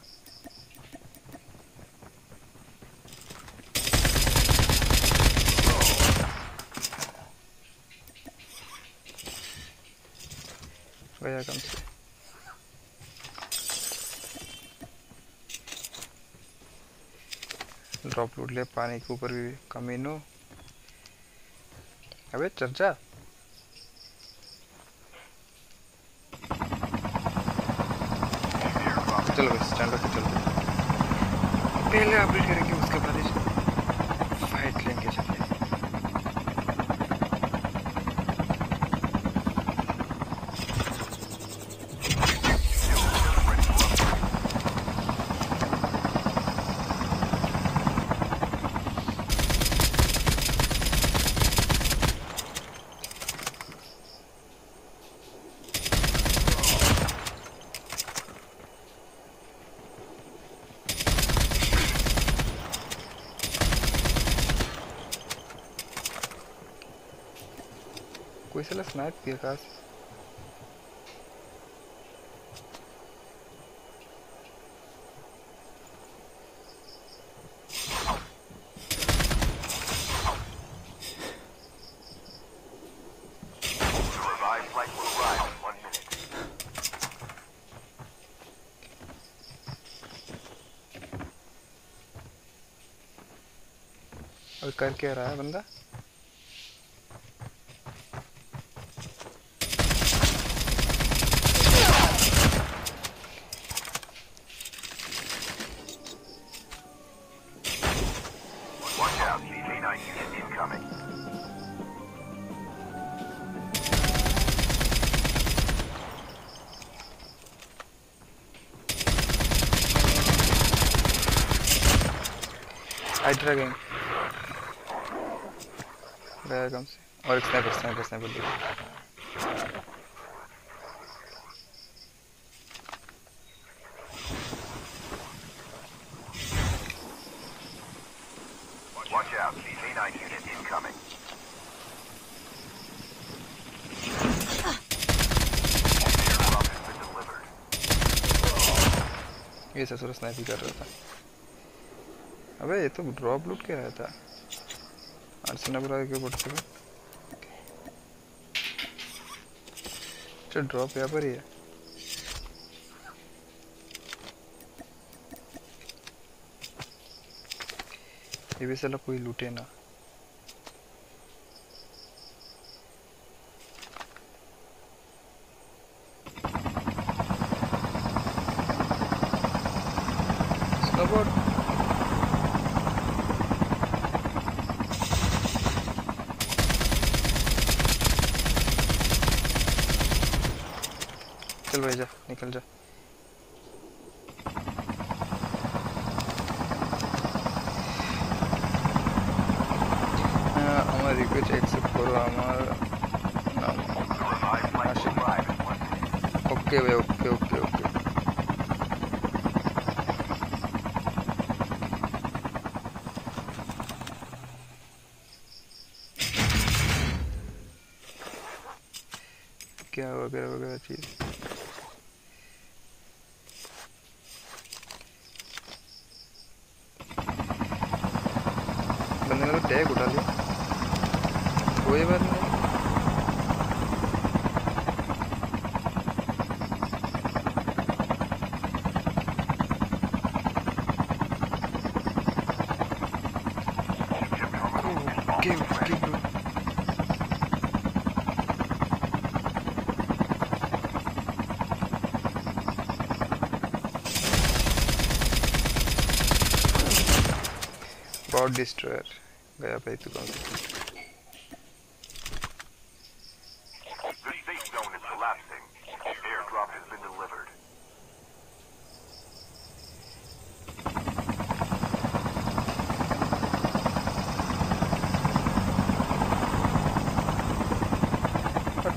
गया कम से ड्रॉप लूट लिया। पानी के ऊपर भी कमीनो। अबे चर्चा चलो भाई स्टैंड पे चलते, पहले अपडेट करेंगे उसके बाद ही फाइट लेंगे। स्नाइप किया काश। और कर क्या रहा है बंदा? I try again. There comes. Or it's sniper, sniper, sniper. Watch out, C C nine unit incoming. ऐसा थोड़ा स्नाइपिंग कर रहा था। अबे ये तो ड्रॉप लूट के रहा था। आर्सेनल बुरा क्यों पड़ता है? चल ड्रॉप यहाँ पर ही है। ये भी साला कोई लूटे ना। चल भाई जा निकल जा हमारी कुछ एक्सेप्ट करो हमारा ओके भाई ओके ओके ओके क्या वगैरह वगैरह चीज टैग उठा लिया कोई बात नहीं Broad Destroyer गया भाई तू कौन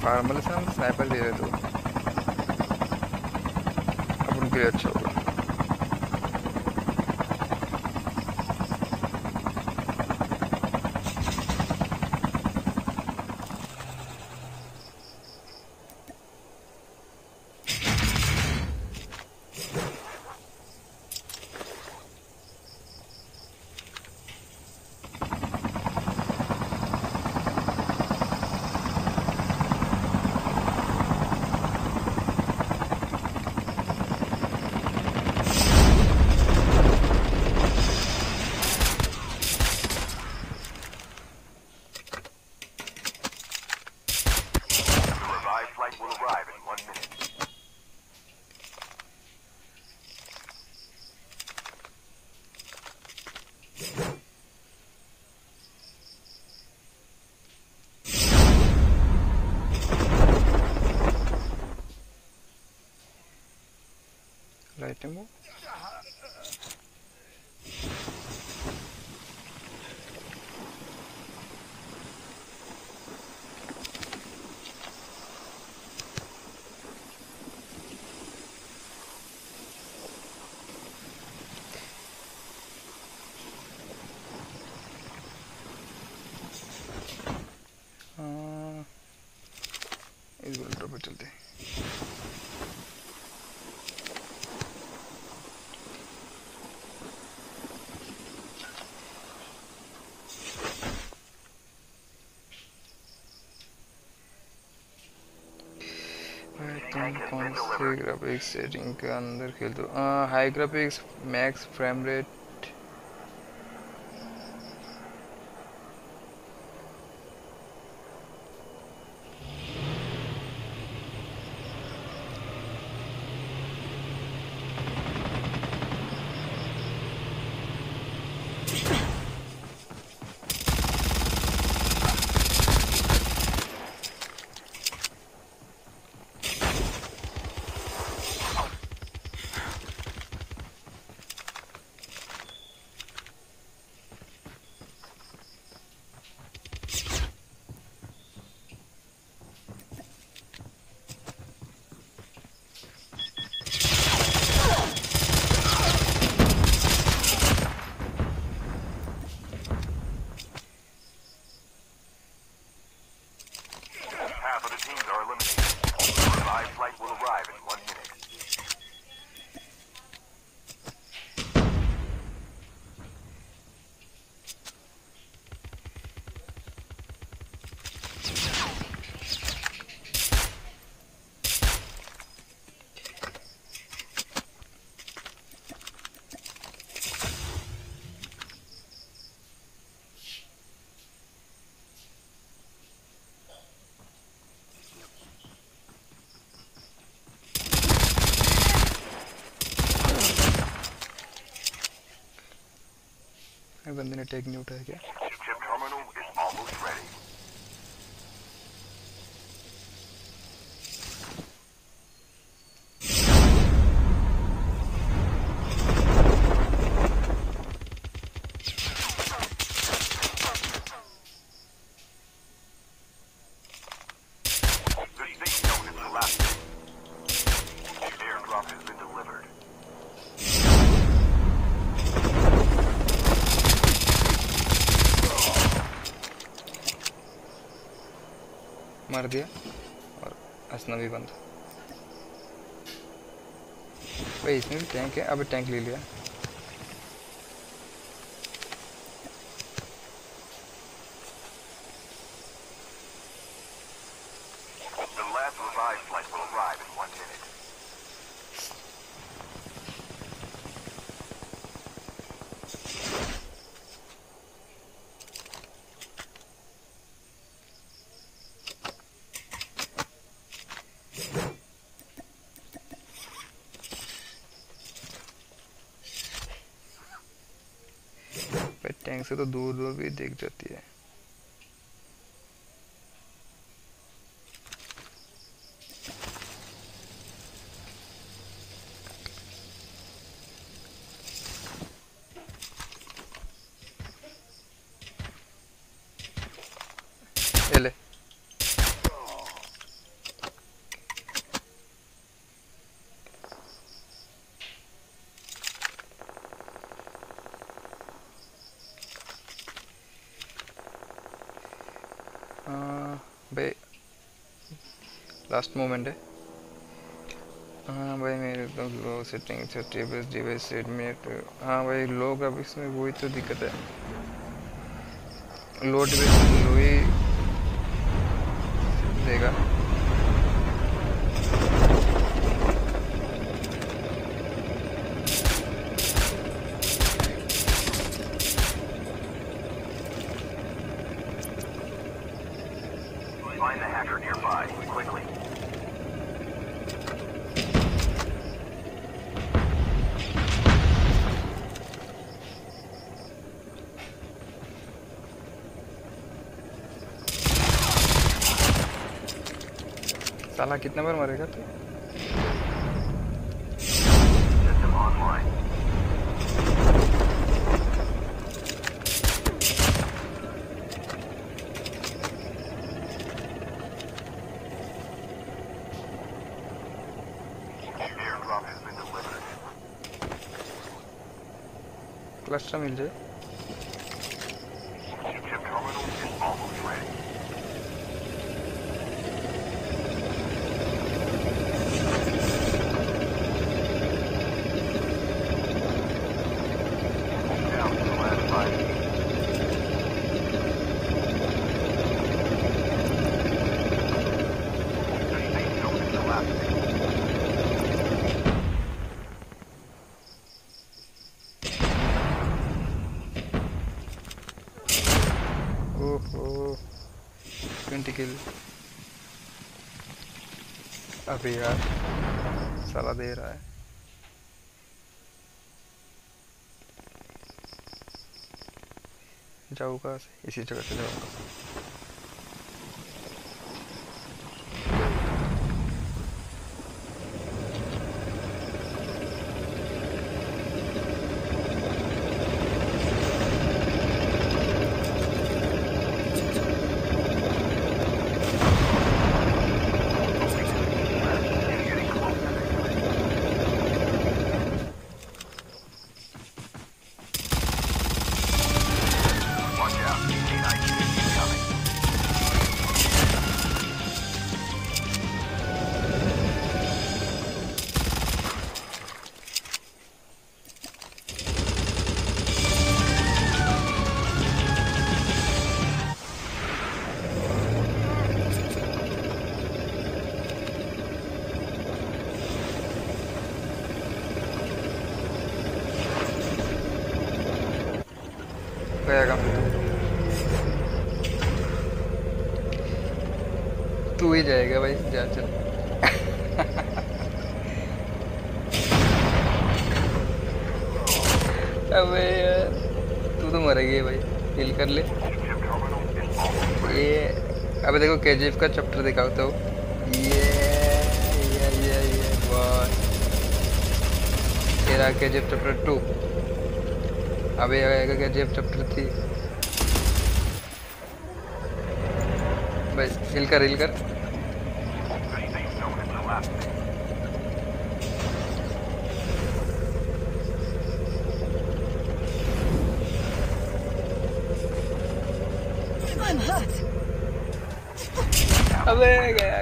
फार्मल से हम स्नाइपर ले रहे तो अब उनके लिए अच्छा होगा Timo ah is will drop it today high graphics setting के अंदर खेल दो high graphics max frame rate I bande ne tag नहीं उठाया क्या? दिया और असनवी बंद भाई इसमें भी टैंक है अब टैंक ले लिया से तो दूर दूर भी देख जाती है ले लास्ट मोमेंट है हाँ भाई मेरे तो low setting settings device set minute हाँ भाई लो का भी इसमें वही तो दिक्कत है लो डिवाइस लो ही देगा साला कितना बार मरेगा तू क्लस्टर मिल जाए अबे यार साला दे रहा है जाऊँ कहाँ से इसी जगह से जाऊँगा तू ही जाएगा भाई जा चल अबे यार तू तो मरेगी भाई, हील कर ले। ये अबे देखो केजीएफ का चैप्टर दिखाओ तो ये ये ये ये बॉस तेरा केजीएफ चैप्टर टू। अबे आएगा केजीएफ चैप्टर थ्री। बस हील कर हील कर। अबे गया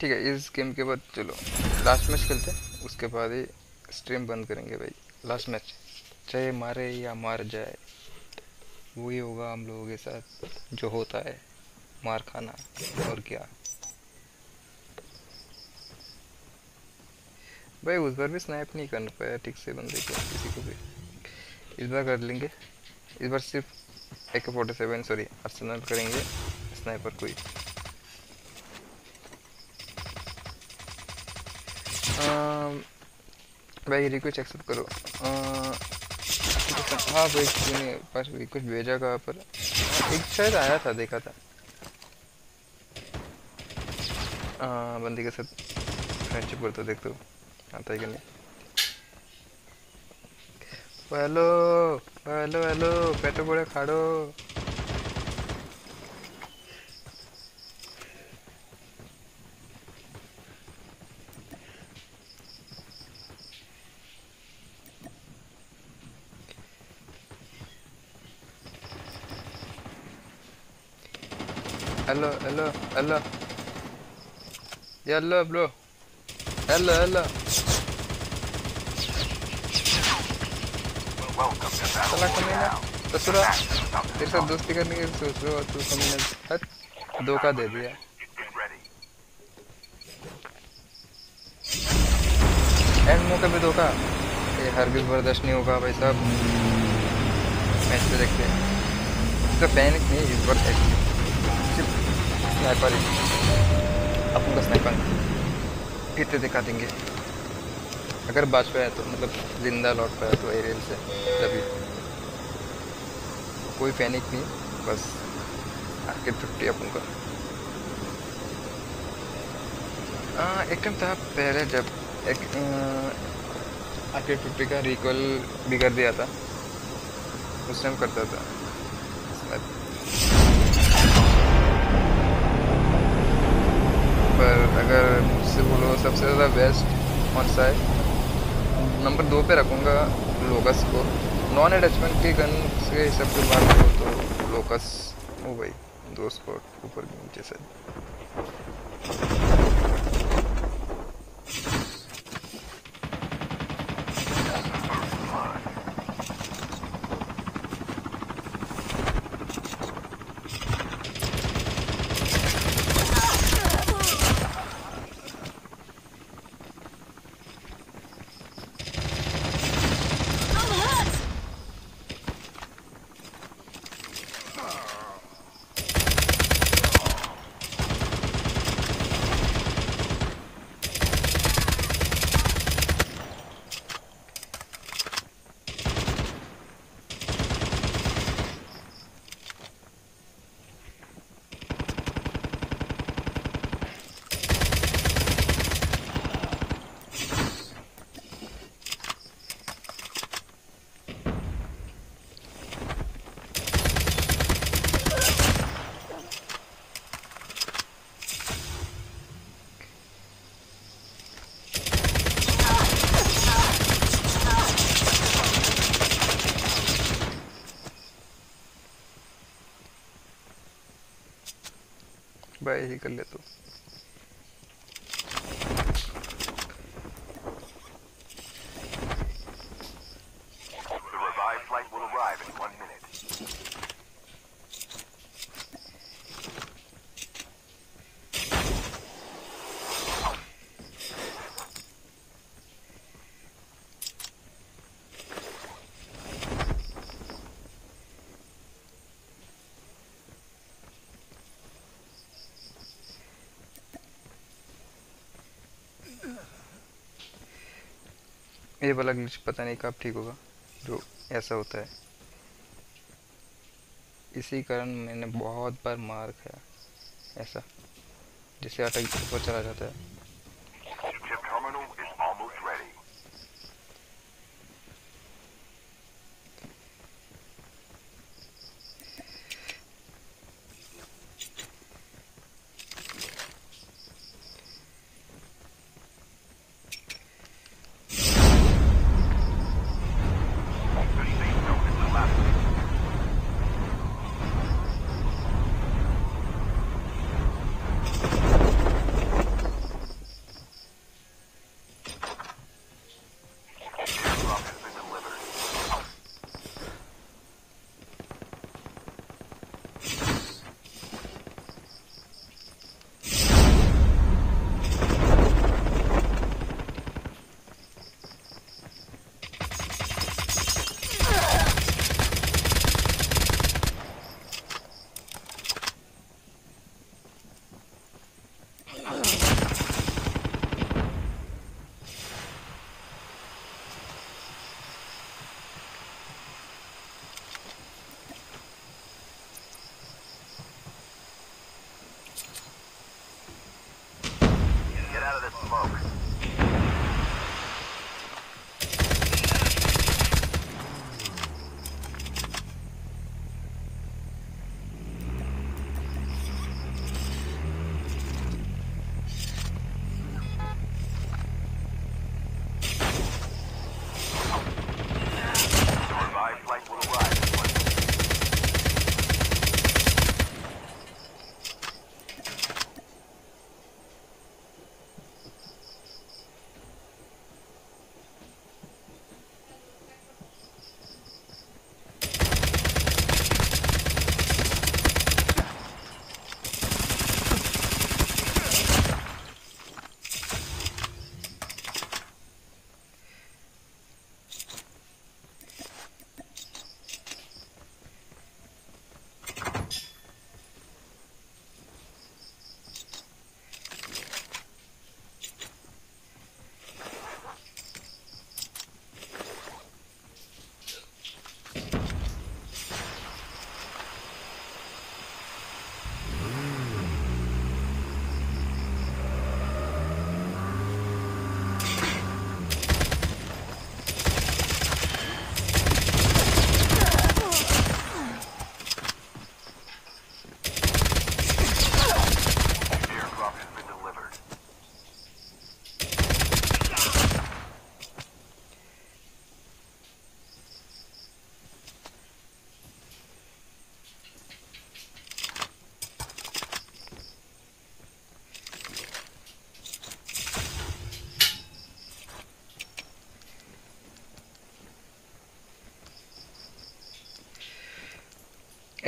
ठीक है, इस गेम के बाद चलो लास्ट मैच खेलते हैं, उसके बाद ही स्ट्रीम बंद करेंगे भाई। लास्ट मैच चाहे मारे या मार जाए, वही होगा हम लोगों के साथ जो होता है, मार खाना और क्या। भाई उस बार भी स्नैप नहीं कर पाया ठीक से बंदे को, किसी को भी। इस बार कर लेंगे, इस बार सिर्फ एक फोर्टी सेवन सॉरी आर्सेनल करेंगे स्नाइपर कोई। भाई रिक्वेस्ट एक्सेप्ट करो। हाँ भाई मैंने पास रिक्वेस्ट भेजा कहा पर एक शायद आया था, देखा था आ, बंदी के साथ फ्रेंडशिप करता देखते हो आता है कि नहीं। हेलो हेलो हेलो पेटो बड़े खाड़ो। Hello, hello, hello. Hello, bro. Hello, hello. Welcome to battle. Sala kamina, tasura. तेरे साथ दोस्ती करने के सोच रहा हूँ, तू कमीना हट धोखा दे दिया। एंड मौके पे धोखा, ये हरगिज़ बर्दाश्त नहीं होगा भाई साहब। मैच पे देखते हैं, इसका पैनिक नहीं इस बार है। स्नाइपर अपन का स्नाइपर फिर से दिखा देंगे, अगर बच पाया तो मतलब जिंदा लौट पाया तो एरियल से। तभी कोई पैनिक नहीं, बस आके फिफ्टी अपन का। हाँ एकदम था पहले जब एक आके फिफ्टी का रिकॉल भी कर दिया था उस टाइम करता था। पर अगर मुझसे बोलो सबसे ज़्यादा बेस्ट कौन सा है, नंबर दो पे रखूँगा लोकस को। नॉन अटैचमेंट के गन से हिसाब से बात करो तो लोकस हो भाई, दो स्पॉट ऊपर नीचे से। ही कर ले तो ये वाला ग्लिच पता नहीं कब ठीक होगा जो ऐसा होता है, इसी कारण मैंने बहुत बार मार खाया ऐसा, जिससे अटैक ऊपर चला जाता है।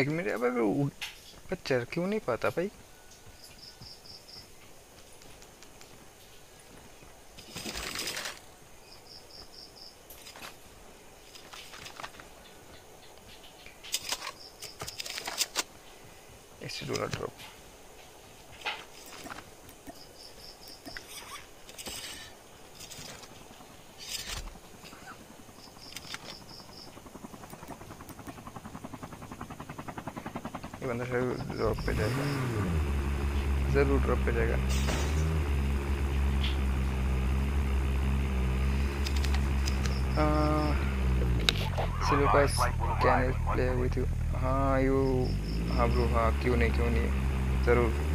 एक मिनट, अब वो चढ़ क्यों नहीं पाता भाई? ऐसे डोला ड्रॉप बंदा शायद ड्रॉप पे जाएगा, जरूर ड्रॉप पे जाएगा। Can play with you? हाँ यू, हाँ ब्रो, हाँ क्यों नहीं क्यों नहीं जरूर।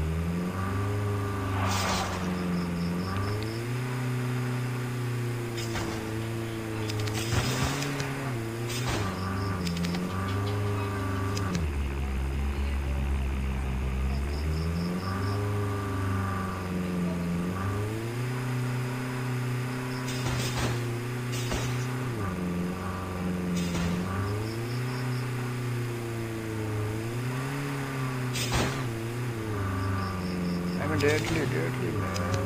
Deadly, deadly man.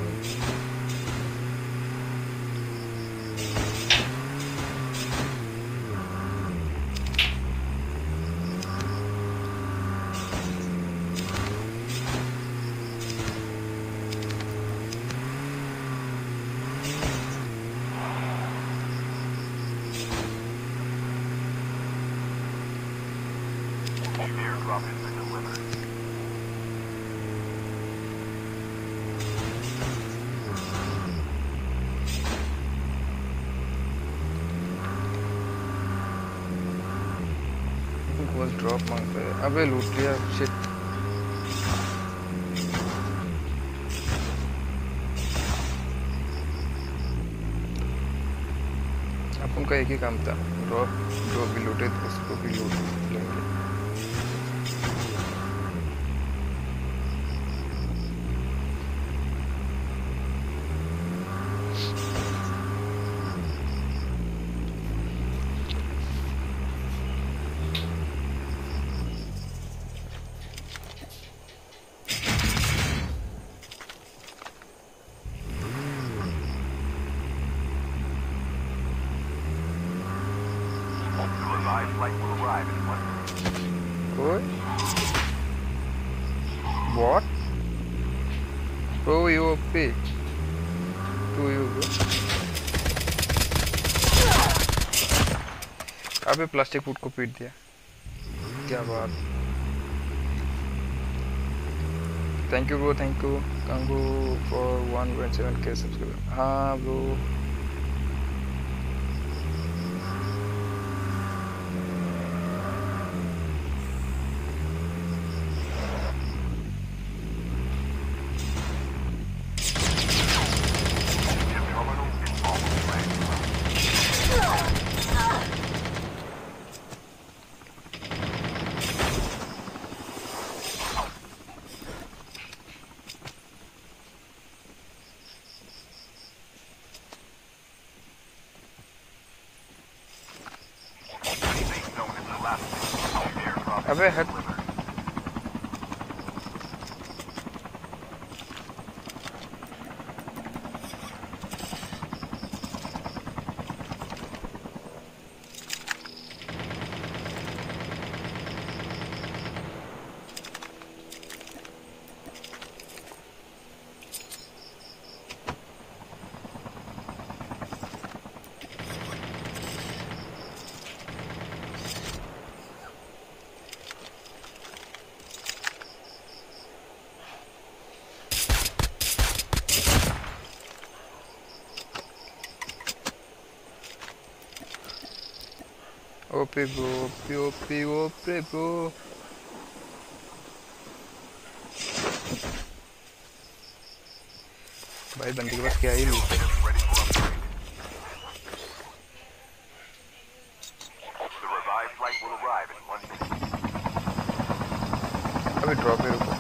was drop मांग रहे हैं अबे लूट लिया shit अपन का एक ही काम था drop जो भी लूटे उसको भी लूट लेंगे पे प्लास्टिक फूट को पीट दिया क्या बात thank you bro thank you कंगो फॉर वन पॉइंट सेवन के सब्सक्राइबर हाँ ब्रो अबे हट Ope bro, ope, ope bro. भाई बंदे के पास क्या ही लूट है? अबे ड्रॉप है रुको.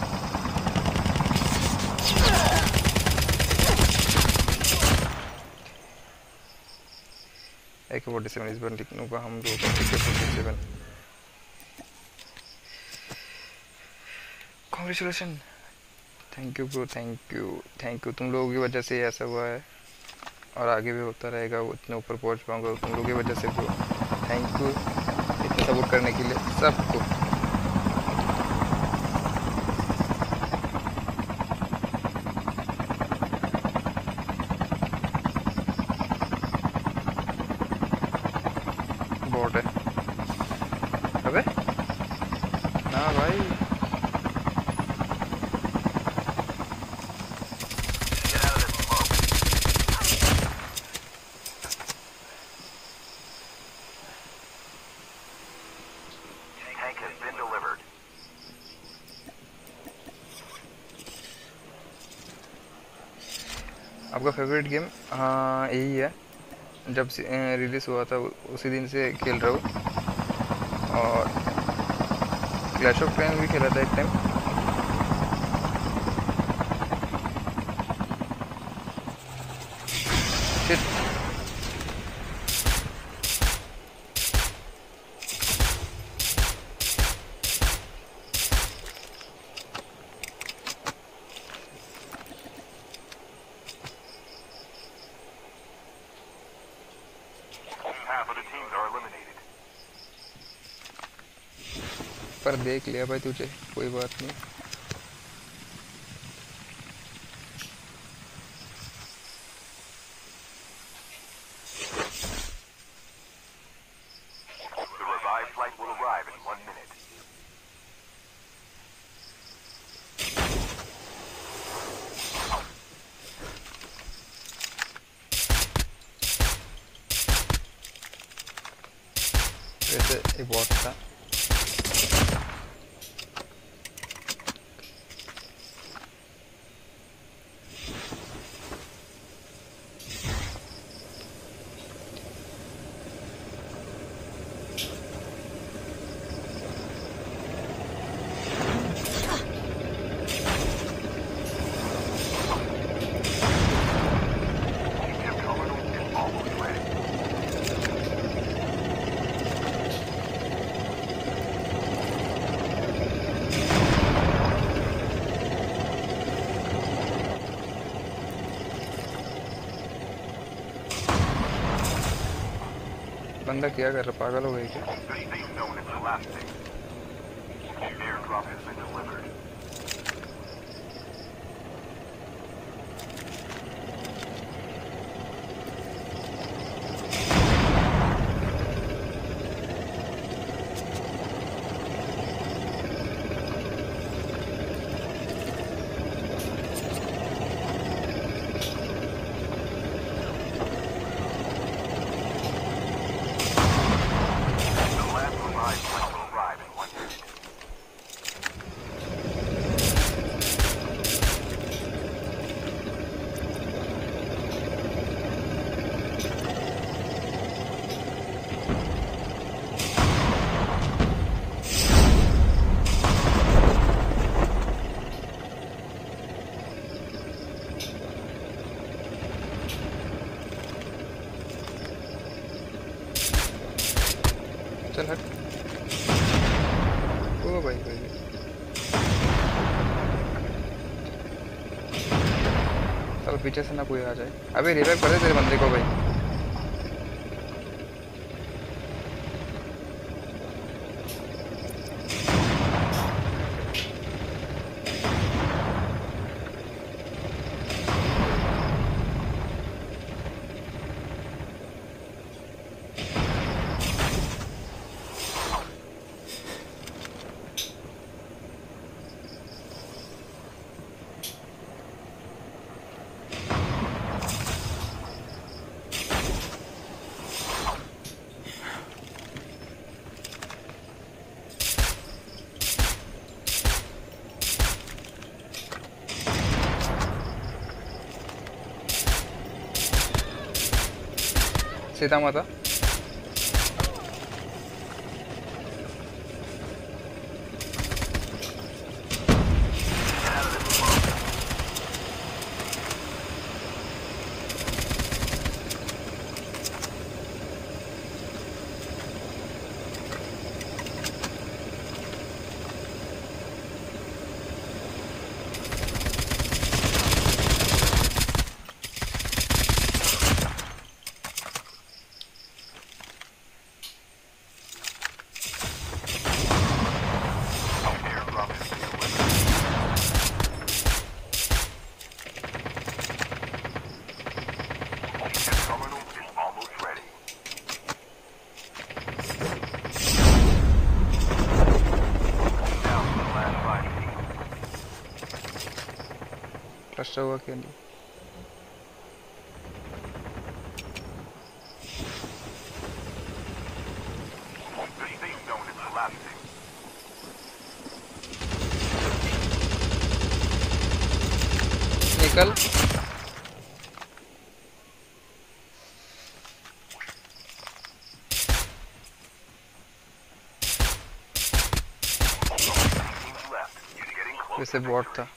A K forty-seven इस बार लिखने का हम लोग A K forty-seven congratulation thank you bro thank you thank you तुम लोगों की वजह से ऐसा हुआ है और आगे भी होता रहेगा उतने ऊपर पहुंच पाऊंगा तुम लोगों की वजह से ब्रो थैंक यू इतना सपोर्ट करने के लिए सबको आपका फेवरेट गेम हाँ यही है जब रिलीज हुआ था उसी दिन से खेल रहा हूँ और क्लैश ऑफ क्लैंस भी खेला था एक टाइम देख लिया भाई तुझे कोई बात नहीं Vete e vuota. बंदा क्या कर रहा पागल हो गया पीछे से ना कोई आ जाए। अबे रिवाइव कर दे तेरे बंदे को भाई। सीता माता हुआ के लिए निकल वैसे बॉट था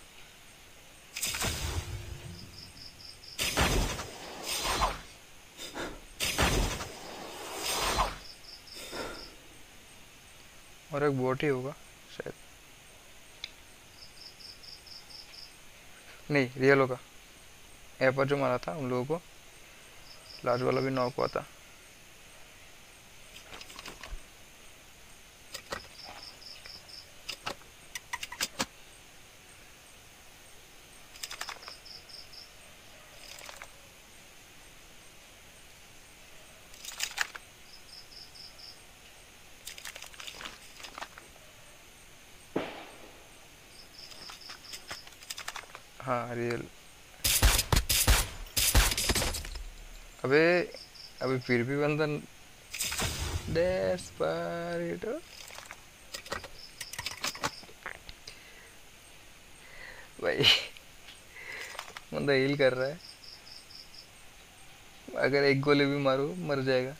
और एक बोट ही होगा शायद, नहीं रियल होगा। यहाँ पर जो मारा था उन लोगों को लाज वाला भी नॉक हुआ था। हाँ रियल। अबे अभी फिर भी बंदन Desperado. भाई बंदा हील कर रहा है, अगर एक गोली भी मारू मर जाएगा।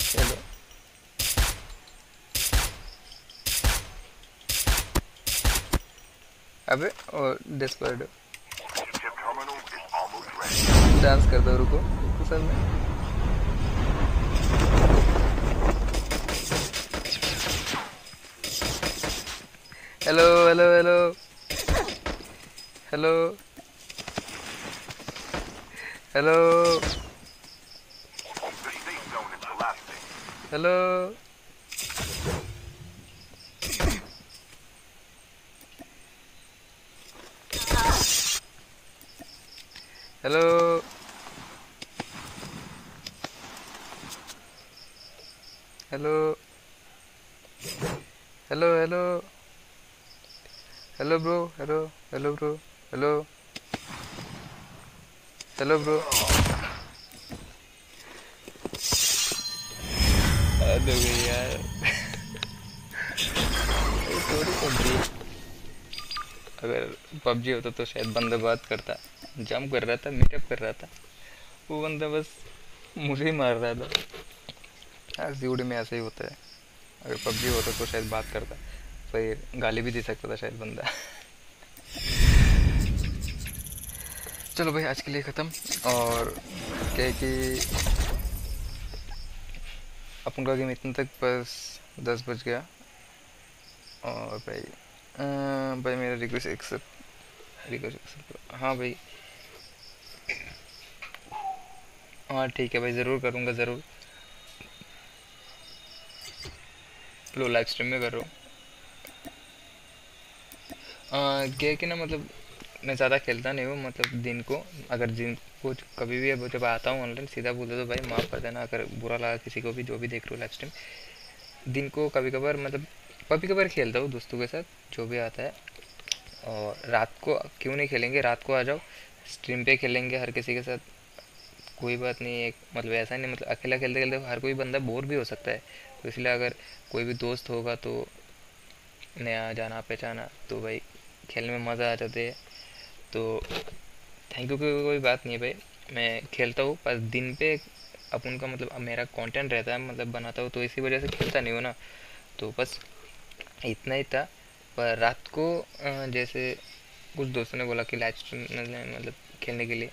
चलो अबे, और डेस्परेडो डांस कर दो। रुको कुशल में hello hello hello hello hello hello hello hello hello hello hello bro, hello hello bro, hello hello bro. अरे यार थोड़ी पबजी, अगर पबजी होता तो शायद बंदा बात करता। जंप कर रहा था, मीटअप कर रहा था, वो बंदा बस मुझे ही मार रहा था। आज ड्यूटी में ऐसा ही होता है, अगर पबजी होता तो शायद बात करता, फिर गाली भी दे सकता था शायद बंदा। चलो भाई आज के लिए ख़त्म। और क्या है कि अपन का गेम इतने तक बस दस बज गया। और भाई आ, भाई मेरा रिक्वेस्ट एक्सेप्ट रिक्वेस्ट एक्सेप्ट हाँ भाई हाँ ठीक है भाई, ज़रूर करूँगा ज़रूर। लो लाइव स्ट्रीम में कर रहा हूँ। क्या कि ना मतलब मैं ज़्यादा खेलता नहीं हूँ, मतलब दिन को अगर दिन को कभी भी अब जब आता हूँ ऑनलाइन सीधा बोलता तो भाई माफ़ कर देना अगर बुरा लगा किसी को भी जो भी देख रहा हूँ लाइव स्ट्रीम। दिन को कभी कभार मतलब कभी कभार खेलता हूँ दोस्तों के साथ जो भी आता है। और रात को क्यों नहीं खेलेंगे, रात को आ जाओ स्ट्रीम पर खेलेंगे हर किसी के साथ, कोई बात नहीं है। मतलब ऐसा नहीं, मतलब अकेला खेलते खेलते हर कोई बंदा बोर भी हो सकता है, तो इसलिए अगर कोई भी दोस्त होगा तो नया जाना पहचाना तो भाई खेलने में मज़ा आ जाते हैं। तो थैंक यू की कोई बात नहीं है भाई, मैं खेलता हूँ पर दिन पे अपन का मतलब मेरा कंटेंट रहता है, मतलब बनाता हूँ तो इसी वजह से खेलता नहीं हूँ ना। तो बस इतना ही था। पर रात को जैसे कुछ दोस्तों ने बोला कि लाइव स्ट्रीम मतलब खेलने के लिए,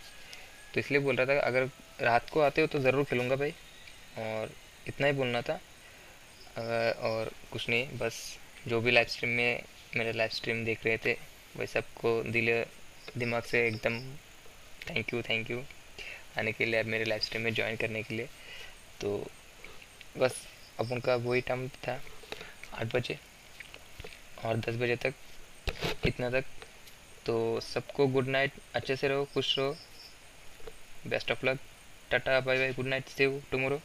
तो इसलिए बोल रहा था अगर रात को आते हो तो ज़रूर खेलूँगा भाई। और इतना ही बोलना था अगर, और कुछ नहीं। बस जो भी लाइव स्ट्रीम में मेरा लाइव स्ट्रीम देख रहे थे वही सबको दिले दिमाग से एकदम थैंक यू थैंक यू आने के लिए, मेरे लाइव स्ट्रीम में ज्वाइन करने के लिए। तो बस अब उनका वही टाइम था आठ बजे और दस बजे तक, इतना तक। तो सबको गुड नाइट, अच्छे से रहो, खुश रहो, best Tough luck. Tata, bye bye. Good night. See you tomorrow.